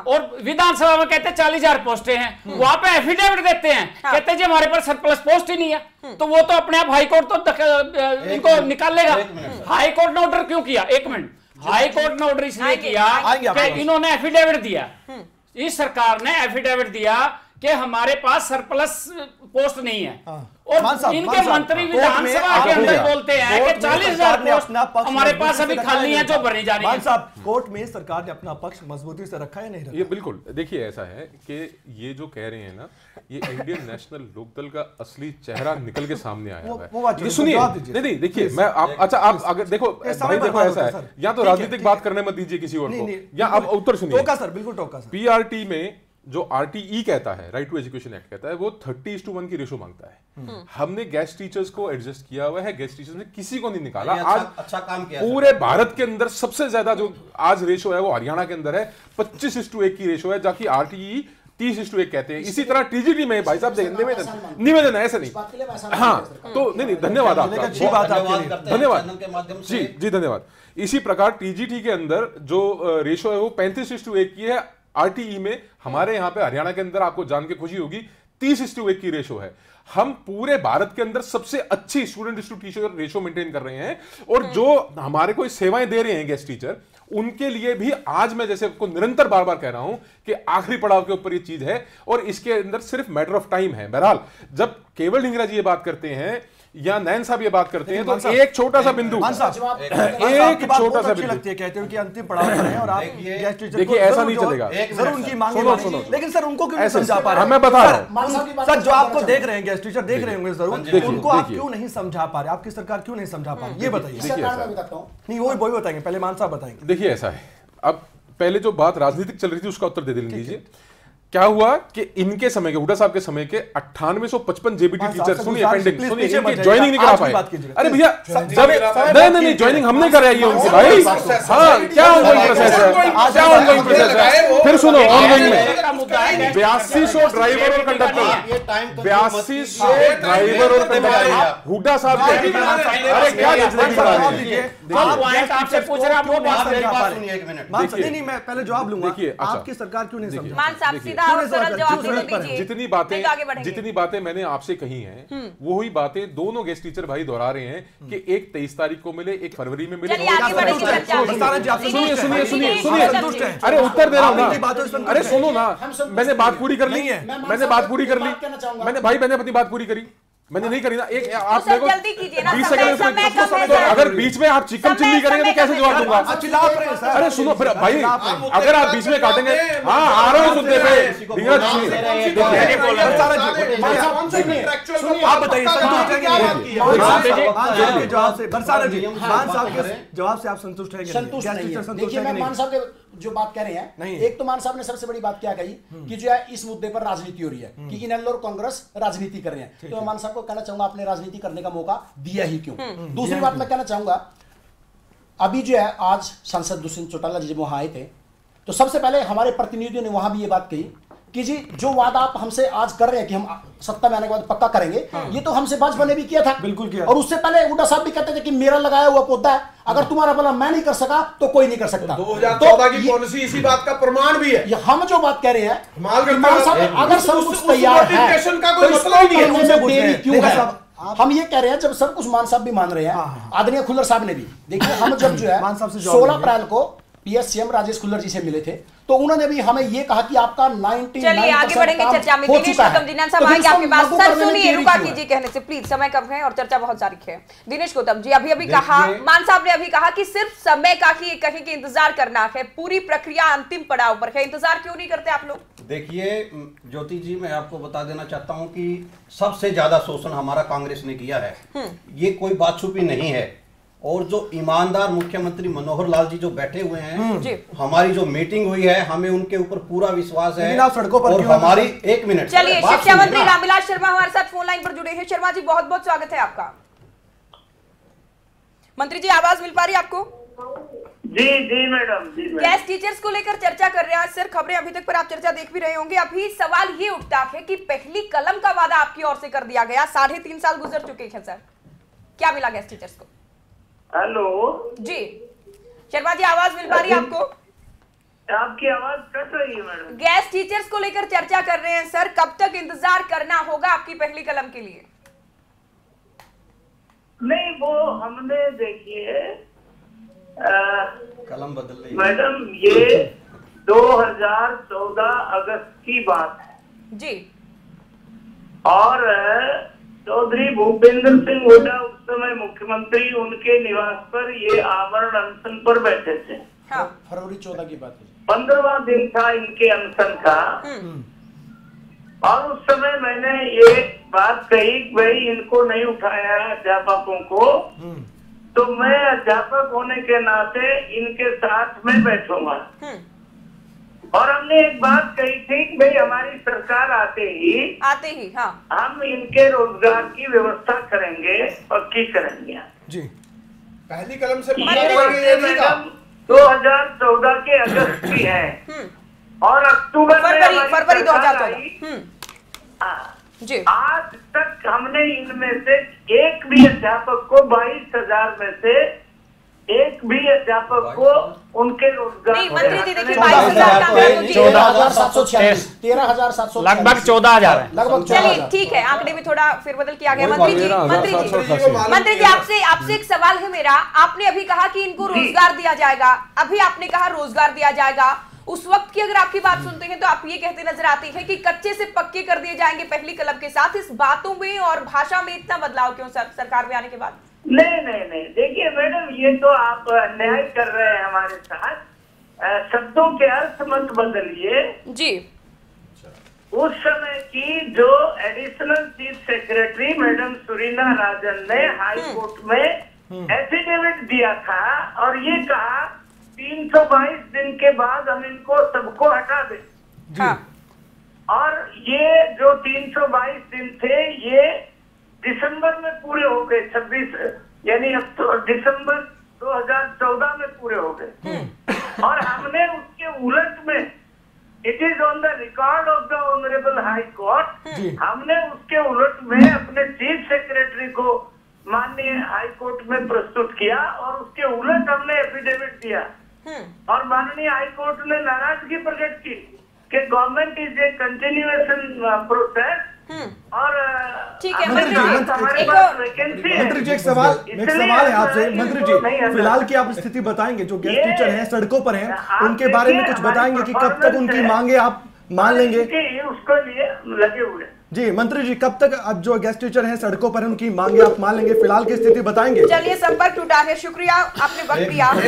और विधानसभा में कहते हैं 40,000 पोस्टें हैं, वहाँ पे एफिडेविट देते हैं, कहते हैं जी हमारे पास सरप्लस पोस्ट ही नहीं है, तो वो तो अपने आप हाईकोर्ट तो इनको निकाल लेगा। हाईकोर्ट ने ऑर्डर क्यों किया, एक मिनट, हाईकोर्ट ने ऑर्डर इसलिए किया कि इन्होंने एफिडेविट दिया, इस सरकार ने एफिडेविट दिया कि हमारे पास सरप्लस पोस्ट नहीं है, और इनके मंत्री विधानसभा के अंदर बोलते हैं कि 40,000 पोस्ट हमारे पास अभी खाली है जो भरी जा रही है। कोर्ट में सरकार ने अपना पक्ष मजबूती से रखा है, नहीं रखा? ये बिल्कुल देखिए ऐसा है कि ये जो कह रहे हैं ना, ये इंडियन नेशनल लोकदल का असली चेहरा निकल के सामने आया है। सुनिए, नहीं देखिए मैं आप, अच्छा आप अगर देखो भाई, देखो ऐसा है, या तो राजनीतिक बात करने मत दीजिए किसी और को, या आप उत्तर सुनिए। टोका सर, बिल्कुल टोका सर। PRT में जो RTE कहता है, राइट टू एजुकेशन एक्ट कहता है, वो 30:1 की रेशो मांगता है। हमने गेस्ट टीचर्स को एडजस्ट किया हुआ है, गेस्ट टीचर्स ने किसी को नहीं निकाला। आज अच्छा काम किया, पूरे भारत के अंदर सबसे ज्यादा जो आज रेशो है वो हरियाणा के अंदर है, 25:1 की रेशो है, जाकि RTE 30:1 कहते हैं। इसी तरह TGT में भाई साहब निवेदन है, ऐसा नहीं। हाँ तो नहीं, धन्यवाद आपका, धन्यवाद जी जी, धन्यवाद। इसी प्रकार TGT के अंदर जो रेशो है वो 35:1 की है। RTE में हमारे यहाँ पे हरियाणा के अंदर आपको जान के खुशी होगी 30:1 की रेशो है। हम पूरे भारत के अंदर सबसे अच्छी स्टूडेंट टीचर रेशो मेंटेन कर रहे हैं, और जो हमारे को सेवाएं दे रहे हैं गेस्ट टीचर, उनके लिए भी आज मैं जैसे आपको निरंतर बार बार कह रहा हूं कि आखिरी पड़ाव के ऊपर ये चीज है, और इसके अंदर सिर्फ मैटर ऑफ टाइम है। बहरहाल जब केवल ढींगरा जी ये बात करते हैं या नैन साहब ये बात करते हैं, तो एक छोटा सा बिंदु, एक छोटा सा बिंदु कहते हैं कि अंतिम पड़ाव है, और आप देखिए ऐसा नहीं चलेगा। लेकिन सर उनको क्यों नहीं समझा पा रहे, मैं बता रहा हूं सर, जो आपको देख रहे हैं गेस्ट टीचर देख रहे होंगे जरूर, उनको आप क्यों नहीं समझा पा रहे, आपकी सरकार क्यों नहीं समझा पा रही, ये बताइए। नहीं वही बताएंगे, पहले मान साहब बताएंगे। देखिए ऐसा है, अब पहले जो बात राजनीतिक चल रही थी उसका उत्तर दे दीजिए। क्या हुआ कि इनके समय के, हुड्डा साहब के समय के 9855 जेबीटी टीचर, सुनिए पेंडिंग, सुनिए ज्वाइनिंग नहीं करा पाए। अरे भैया नहीं, ज्वाइनिंग हमने कराई है उनकी भाई। हाँ क्या ऑनगोइंग प्रोसेस है, क्या ऑनगोइंग प्रोसेस है, फिर सुनो। ऑनगोइंग में 8200 ड्राइवर और कंडक्टर, 8200 ड्राइवर और कंडक्टर, हुड्डा साहब के। अरे क्या आपसे पूछ रहे हैं, आप वो बात सुनिए, एक मिनट। नहीं मैं पहले जवाब लूंगा, आपकी सरकार क्यों नहीं समझ, सरल जितनी बातें मैंने आपसे कही हैं वही बातें दोनों गेस्ट टीचर भाई दोहरा रहे हैं कि एक 23 तारीख को मिले, एक फरवरी में मिले। सुनिए, अरे उत्तर दे रहा हूँ, अरे सुनो ना, मैंने बात पूरी कर ली है, मैंने अपनी बात पूरी करी, मैंने नहीं करी ना। एक आप मेरे को 20 सेकंड, अगर बीच में आप चिकन चिल्ली करेंगे तो कैसे जवाब दूंगा? अरे सुनो फिर भाई, अगर आप बीच में काटेंगे, हाँ आ रहा हूँ सुनने पे। आप बताइए जवाब से, बरसाना जी मान साहब के जवाब से आप संतुष्ट हैं? संतुष्ट नहीं, जो बात कह रहे हैं नहीं। एक तो मान साहब ने सबसे बड़ी बात क्या कही कि जो है इस मुद्दे पर राजनीति हो रही है कि इनल और कांग्रेस राजनीति कर रहे हैं, तो मैं मान साहब को कहना चाहूंगा आपने राजनीति करने का मौका दिया ही क्यों। दूसरी बात मैं कहना चाहूंगा, अभी जो है आज सांसद दुष्यंत चौटाला जी जब वहां आए थे तो सबसे पहले हमारे प्रतिनिधियों ने वहां भी ये बात कही कि जी जो वादा आप हमसे आज कर रहे हैं कि हम सत्ता में आने के बाद पक्का करेंगे, ये तो हमसे भाजपा ने भी किया था, बिल्कुल किया। और उससे पहले हुड्डा साहब भी कहते थे कि मेरा लगाया हुआ पौधा है, अगर तुम्हारा भला मैं नहीं कर सका तो कोई नहीं कर सकता। 2014 की पॉलिसी इसी बात का प्रमाण भी है। हम जो बात कह रहे हैं, अगर सब कुछ तैयार है, हम ये कह रहे हैं जब सब कुछ मान साहब भी मान रहे हैं, आदरणीय खुल्लर साहब ने भी, देखिए हम जब जो है 16 अप्रैल को पीएससीएम राजेश खुल्लर जी से मिले थे तो उन्होंने भी हमें ये कहा कि आपका 99% हो चुका है। दिनेश गौतम आपके पास, सर सुनिए, रुका कीजिए कहने से प्लीज, समय कम है और चर्चा बहुत सारी है। दिनेश गौतम जी अभी कहा, मान साहब ने अभी कहा कि सिर्फ समय का ही कहीं के इंतजार करना है, पूरी प्रक्रिया अंतिम पड़ाव पर है, इंतजार क्यों नहीं करते आप लोग? देखिए ज्योति जी, मैं आपको बता देना चाहता हूँ की सबसे ज्यादा शोषण हमारा कांग्रेस ने किया है, ये कोई बात छुपी नहीं है। और जो ईमानदार मुख्यमंत्री मनोहर लाल जी जो बैठे हुए हैं, हमारी जो मीटिंग हुई है, हमें उनके ऊपर पूरा विश्वास है। सड़कों पर और हमारी एक मिनट, चलिए शिक्षा मंत्री रामविलास शर्मा हमारे साथ फोन लाइन पर जुड़े हैं। शर्मा जी बहुत बहुत स्वागत है आपका। मंत्री जी आवाज मिल पा रही है आपको? जी जी मैडम। गेस्ट टीचर्स को लेकर चर्चा कर रहे हैं सर, खबरें अभी तक पर आप चर्चा देख भी रहे होंगे। अभी सवाल ये उठता है की पहली कलम का वादा आपकी ओर से कर दिया गया, 3.5 साल गुजर चुके हैं सर, क्या मिला गेस्ट टीचर्स को? हेलो जी शर्मा जी आवाज मिल पा रही है आपको? आपकी आवाज कट रही है मैडम। गैस टीचर्स को लेकर चर्चा कर रहे हैं सर, कब तक इंतजार करना होगा आपकी पहली कलम के लिए? नहीं वो हमने देखिए कलम बदल रही मैडम, ये 2014 अगस्त की बात है जी, और चौधरी भूपेंद्र सिंह हुड्डा उस समय मुख्यमंत्री, उनके निवास पर ये आवरण अनशन पर बैठे थे। हाँ। फरवरी 14 की बात है, 15वां दिन था इनके अनशन का। और उस समय मैंने ये बात कही भाई इनको नहीं उठाया अध्यापकों को, तो मैं अध्यापक होने के नाते इनके साथ में बैठूंगा। और हमने एक बात कही थी भाई हमारी सरकार आते ही हाँ, हम इनके रोजगार की व्यवस्था करेंगे, पक्की करेंगे जी। पहली कलम से मैडम 2014 के अगस्त की है और अक्टूबर में फरवरी 2014 आज तक हमने इनमें से एक भी अध्यापक को 22,000 में से एक भी अध्यापक को उनके रोजगार नहीं। मंत्री जी देखिए 14,700 लगभग 14,000 लगभग। चलिए ठीक है, आंकड़े में थोड़ा फेरबदल किया गया। मंत्री जी आपसे एक सवाल है मेरा, आपने अभी कहा कि इनको रोजगार दिया जाएगा, अभी आपने कहा रोजगार दिया जाएगा, उस वक्त की अगर आपकी बात सुनते हैं तो आप ये कहते नजर आते हैं कि कच्चे से पक्के कर दिए जाएंगे पहली कलम के साथ, इस बातों में और भाषा में इतना बदलाव क्यों सरकार में आने के बाद? नहीं देखिए मैडम ये तो आप अन्याय कर रहे हैं हमारे साथ, शब्दों के अर्थ मत बदलिए जी। उस समय की जो additional chief secretary madam Surina Rajan ने हाई कोर्ट में एफिडेविट दिया था और ये कहा 322 दिन के बाद हम इनको सबको हटा दें जी। और ये जो 322 दिन थे ये दिसंबर में पूरे हो गए, 26 यानी अब तो दिसंबर 2014 में पूरे हो गए। और हमने उसके उलट में, it is on the record of the honourable high court, हमने उसके उलट में अपने चीफ सेक्रेटरी को माननीय हाई कोर्ट में प्रस्तुत किया और उसके उलट हमने एफिडेविट दिया और माननीय हाई कोर्ट ने नाराजगी प्रकट की कि government is a continuation process. और ठीक है मंत्री जी, एक सवाल है आपसे मंत्री जी, फिलहाल की आप स्थिति बताएंगे, जो गेस्ट टीचर हैं सड़कों पर हैं उनके बारे में कुछ बताएंगे कि कब तक उनकी मांगे आप मान लेंगे? उसको लिए लगे हुए जी मंत्री जी, कब तक अब जो गेस्ट टीचर हैं सड़कों पर उनकी मांगे आप मान लेंगे? फिलहाल की स्थिति बताएंगे। चलिए संपर्क टूटा है, शुक्रिया आपने वक्त दिया। देखिए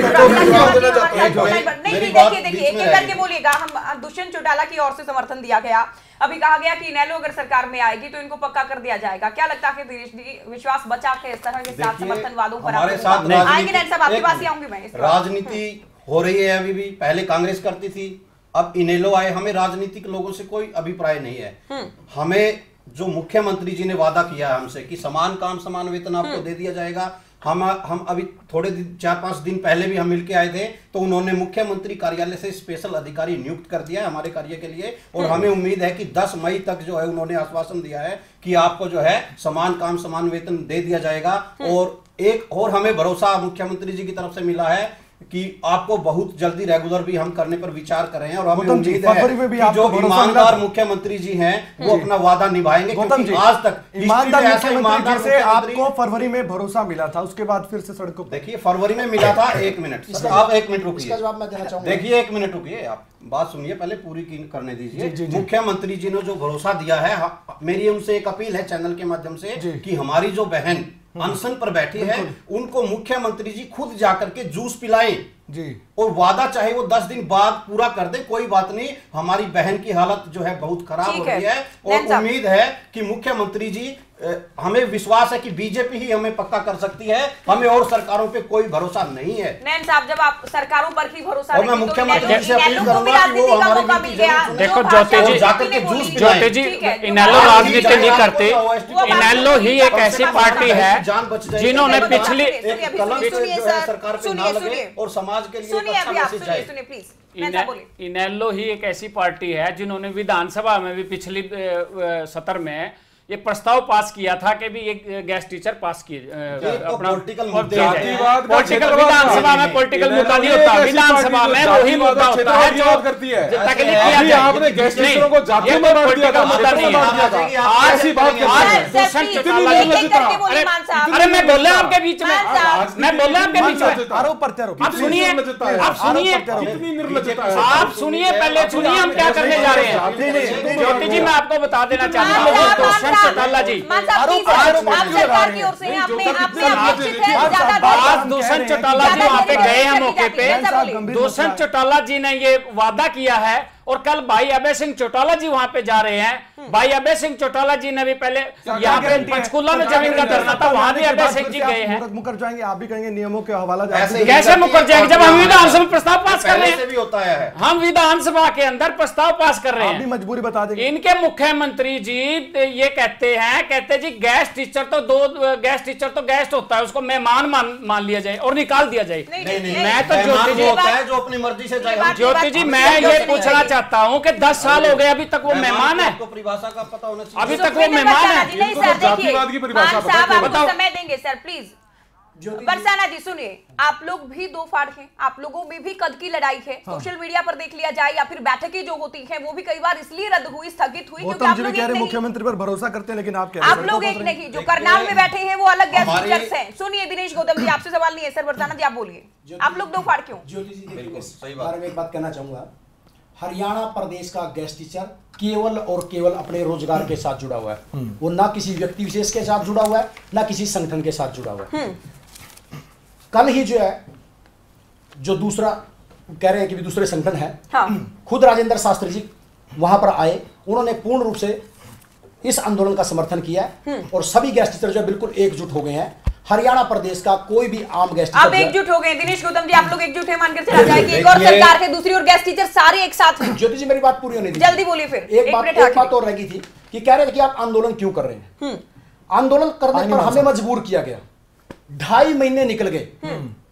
एक करके बोलिएगा। हम दुष्यंत चौटाला की ओर से समर्थन दिया गया, अभी कहा गया कि इनेलो अगर सरकार में आएगी तो इनको पक्का कर दिया जाएगा। क्या लगता है दिनेश जी, विश्वास बचा के इस तरह के साथ समर्थन वालों पर आएंगे? नैन साहब आपके पास ही आऊंगी मैं। राजनीति हो रही है अभी भी, पहले कांग्रेस करती थी अब इनेलो आए, हमें राजनीतिक लोगों से कोई अभिप्राय नहीं है। हमें जो मुख्यमंत्री जी ने वादा किया है हमसे कि समान काम समान वेतन आपको दे दिया जाएगा, हम अभी थोड़े दिन 4-5 दिन पहले भी हम मिलके आए थे तो उन्होंने मुख्यमंत्री कार्यालय से स्पेशल अधिकारी नियुक्त कर दिया है हमारे कार्य के लिए। और हमें उम्मीद है कि 10 मई तक जो है उन्होंने आश्वासन दिया है कि आपको जो है समान काम समान वेतन दे दिया जाएगा। और एक और हमें भरोसा मुख्यमंत्री जी की तरफ से मिला है कि आपको बहुत जल्दी रेगुलर भी हम करने पर विचार कर रहे हैं। और हमें उम्मीद है कि जो ईमानदार मुख्यमंत्री जी हैं वो अपना वादा निभाएंगे, क्योंकि आज तक ईमानदार से आपको फरवरी में भरोसा मिला था, उसके बाद फिर से सड़कों। देखिए फरवरी में मिला था, आप एक मिनट रुकिए, देखिए 1 मिनट रुकिए, आप बात सुनिए पहले पूरी करने दीजिए। मुख्यमंत्री जी ने जो भरोसा दिया है, मेरी उनसे एक अपील है चैनल के माध्यम से कि हमारी जो बहन अनशन पर बैठी है उनको मुख्यमंत्री जी खुद जाकर के जूस पिलाएं जी, और वादा चाहे वो 10 दिन बाद पूरा कर दे, कोई बात नहीं। हमारी बहन की हालत जो है बहुत खराब हो रही है और उम्मीद है कि मुख्यमंत्री जी, हमें विश्वास है कि बीजेपी ही हमें पक्का कर सकती है, हमें और सरकारों पे कोई भरोसा नहीं है। नैन साहब जब आप सरकारों पर ही भरोसा रखें, मुख्यमंत्री से अपील करूंगा कि वो हमारी देखो ज्योति जी इनेलो राजनीति नहीं करते, इनेलो ही एक ऐसी पार्टी है जिन्होंने पिछली सरकार और समाज के लिए प्लीज इनेलो ही एक ऐसी पार्टी है जिन्होंने विधानसभा में भी पिछली सत्र में ये प्रस्ताव पास किया था कि भी एक गेस्ट टीचर पास किए अपना पॉलिटिकल विधानसभा में पॉलिटिकल मुद्दा नहीं होता, विधानसभा में वही मुद्दा होता है जो अरे मैं बोल रहा हूँ आपके बीच में, पहले सुनिए हम क्या करने जा रहे हैं। ज्योति जी मैं आपको बता देना चाहूँगा दुष्यंत चौटाला जी ने ये वादा किया है और कल भाई अभय सिंह चौटाला जी वहाँ पे जा रहे हैं। भाई अभय सिंह चौटाला जी ने भी पहले यहाँ पे पंचकूला में जमीन का धरना था, वहाँ भी अभय सिंह जी गए हैं। मुकर जाएंगे आप भी कहेंगे नियमों के हवाला कैसे मुकर जाएंगे जब हम विधानसभा प्रस्ताव पास कर रहे हैं, हम विधानसभा के अंदर प्रस्ताव पास कर रहे हैं, मजबूरी बता देंगे। इनके मुख्यमंत्री जी ये कहते हैं, कहते जी गेस्ट टीचर तो गेस्ट होता है, उसको मेहमान मान लिया जाए और निकाल दिया जाए। मैं तो ज्योति जी मैं ये पूछना चाहता हूं कि 10 साल हो गए अभी तक वो मेहमान है, आपको परिभाषा का पता होना चाहिए, अभी तक वो मेहमान है। नहीं सर देखिए मान साहब आपको समय देंगे सर प्लीज। बरसाना जी सुनिए, आप लोग भी दो फाड़ हैं, आप लोगों में भी कद की लड़ाई है। सोशल मीडिया पर देख लिया जाए या फिर बैठकें जो होती हैं वो भी कई बार इसलिए रद्द हुई स्थगित हुई क्योंकि आप लोग मुख्यमंत्री पर भरोसा करते हैं, लेकिन आप लोग एक नहीं, जो करनाल में बैठे हैं वो अलग गेस्ट टीचर्स हैं। सुनिए दिनेश गौतम जी आपसे सवाल नहीं है, सर बरसाना जी आप बोलिए, आप लोग दो फाड़ क्यों? ज्योति जी देखिए एक बात कहना चाहूंगा, हरियाणा प्रदेश का गेस्ट टीचर केवल और केवल अपने रोजगार के साथ जुड़ा हुआ है, वो ना किसी व्यक्ति विशेष के साथ जुड़ा हुआ है ना किसी संगठन के साथ जुड़ा हुआ है। कल ही जो है जो दूसरा कह रहे हैं कि भी दूसरे संगठन है, हाँ। खुद राजेंद्र शास्त्री जी वहां पर आए, उन्होंने पूर्ण रूप से इस आंदोलन का समर्थन किया और सभी गेस्ट टीचर जो है बिल्कुल एकजुट हो गए हैं। हरियाणा प्रदेश का कोई भी आम गेस्ट आप एकजुट हो गए। दिनेश गौतम जी आप लोग एकजुट है मानकर चला जाए कि एक और सरकार है दूसरी और गेस्ट टीचर सारे एक साथ हैं। ज्योति जी मेरी बात पूरी होने दीजिए, जल्दी बोलिए। फिर एक बात और रही थी कि कह रहे थे कि आप आंदोलन क्यों कर रहे हैं, आंदोलन करने पर हमें मजबूर किया गया, 2.5 महीने निकल गए।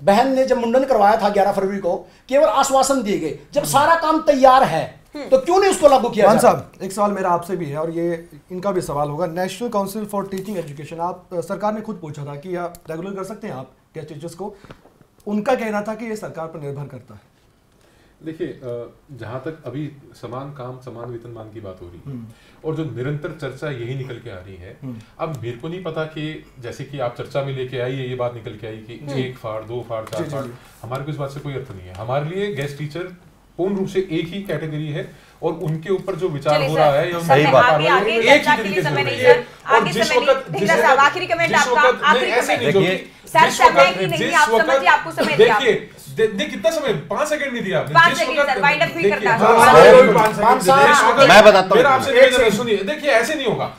बहन ने जब मुंडन करवाया था 11 फरवरी को, केवल आश्वासन दिए गए, जब सारा काम तैयार है तो क्यों नहीं उसको लागू किया? मान साहब एक सवाल मेरा आपसे भी है और ये इनका भी सवाल होगा। National council for teaching education, आप सरकार ने खुद पूछा था कि आप रेगुलर कर सकते हैं आप गेस्ट टीचर्स को, उनका कहना था कि ये सरकार पर निर्भर करता है। देखिए, जहां तक अभी समान काम समान वेतन मान की बात हो रही है और जो निरंतर चर्चा यही निकल के आ रही है, अब मेरे को नहीं पता कि जैसे कि आप चर्चा में लेके आई है, ये बात निकल के आई कि 1 फाड़ 2 फाड़ 4 फाड़, हमारे को इस बात से कोई अर्थ नहीं है। हमारे लिए गेस्ट टीचर पूर्ण रूप से एक ही कैटेगरी है और उनके ऊपर जो विचार हो रहा है या सही बात एक ही तरीके से है। और जिस वक्त देखिए कितना समय 5 सेकंड नहीं दिया आपने, देखिए ऐसे नहीं होगा।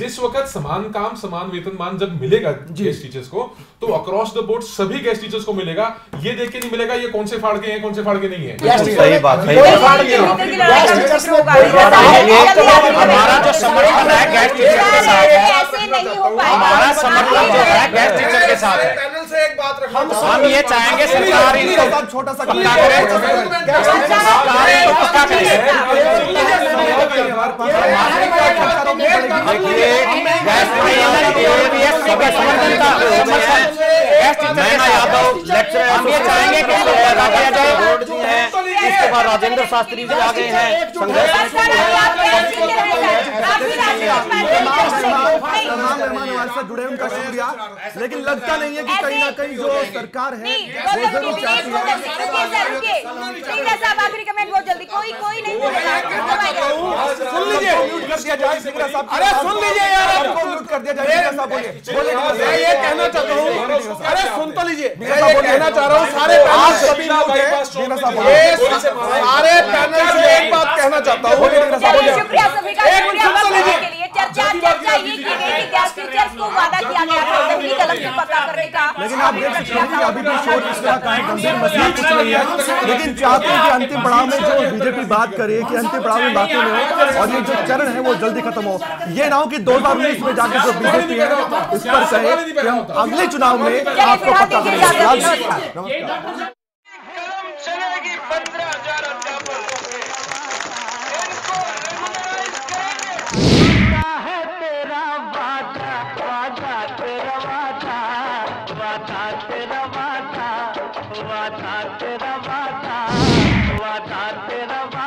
जिस वक्त समान काम समान वेतनमान जब मिलेगा गेस्ट टीचर्स को, तो अक्रॉस द बोर्ड सभी गेस्ट टीचर्स को मिलेगा। ये देख के नहीं मिलेगा ये कौन से फाड़ के हैं कौन से फाड़ के नहीं है। सही बात हम ये चाहेंगे सरकार इनको छोटा सा पक्का करे। इसके बाद राजेंद्र शास्त्री भी आ गए हैं, जुड़े उनका शुक्रिया। लेकिन लगता नहीं है कि कहीं ना कहीं जो सरकार है कहना चाह रहा हूँ सारे पैनल से एक बात कहना चाहता हूँ। लेकिन आप देख सकते हैं कि अभी भी शोर इस तरह का है, गंभीर मसला कुछ नहीं है। लेकिन चाहते हैं कि अंतिम पड़ाव में जो बीजेपी बात करे कि अंतिम पड़ाव में बातें हो और ये जो चरण है वो जल्दी खत्म हो। ये ना हो कि 2019 में जाकर जो बीजेपी है उस पर कहे कि हम अगले चुनाव में आपको पता करें। चलेगी 15,000 इनको है तेरा वादा, वादा तेरा वादा, वादा तेरा वादा, वादा तेरा वादा, वादा तेरा।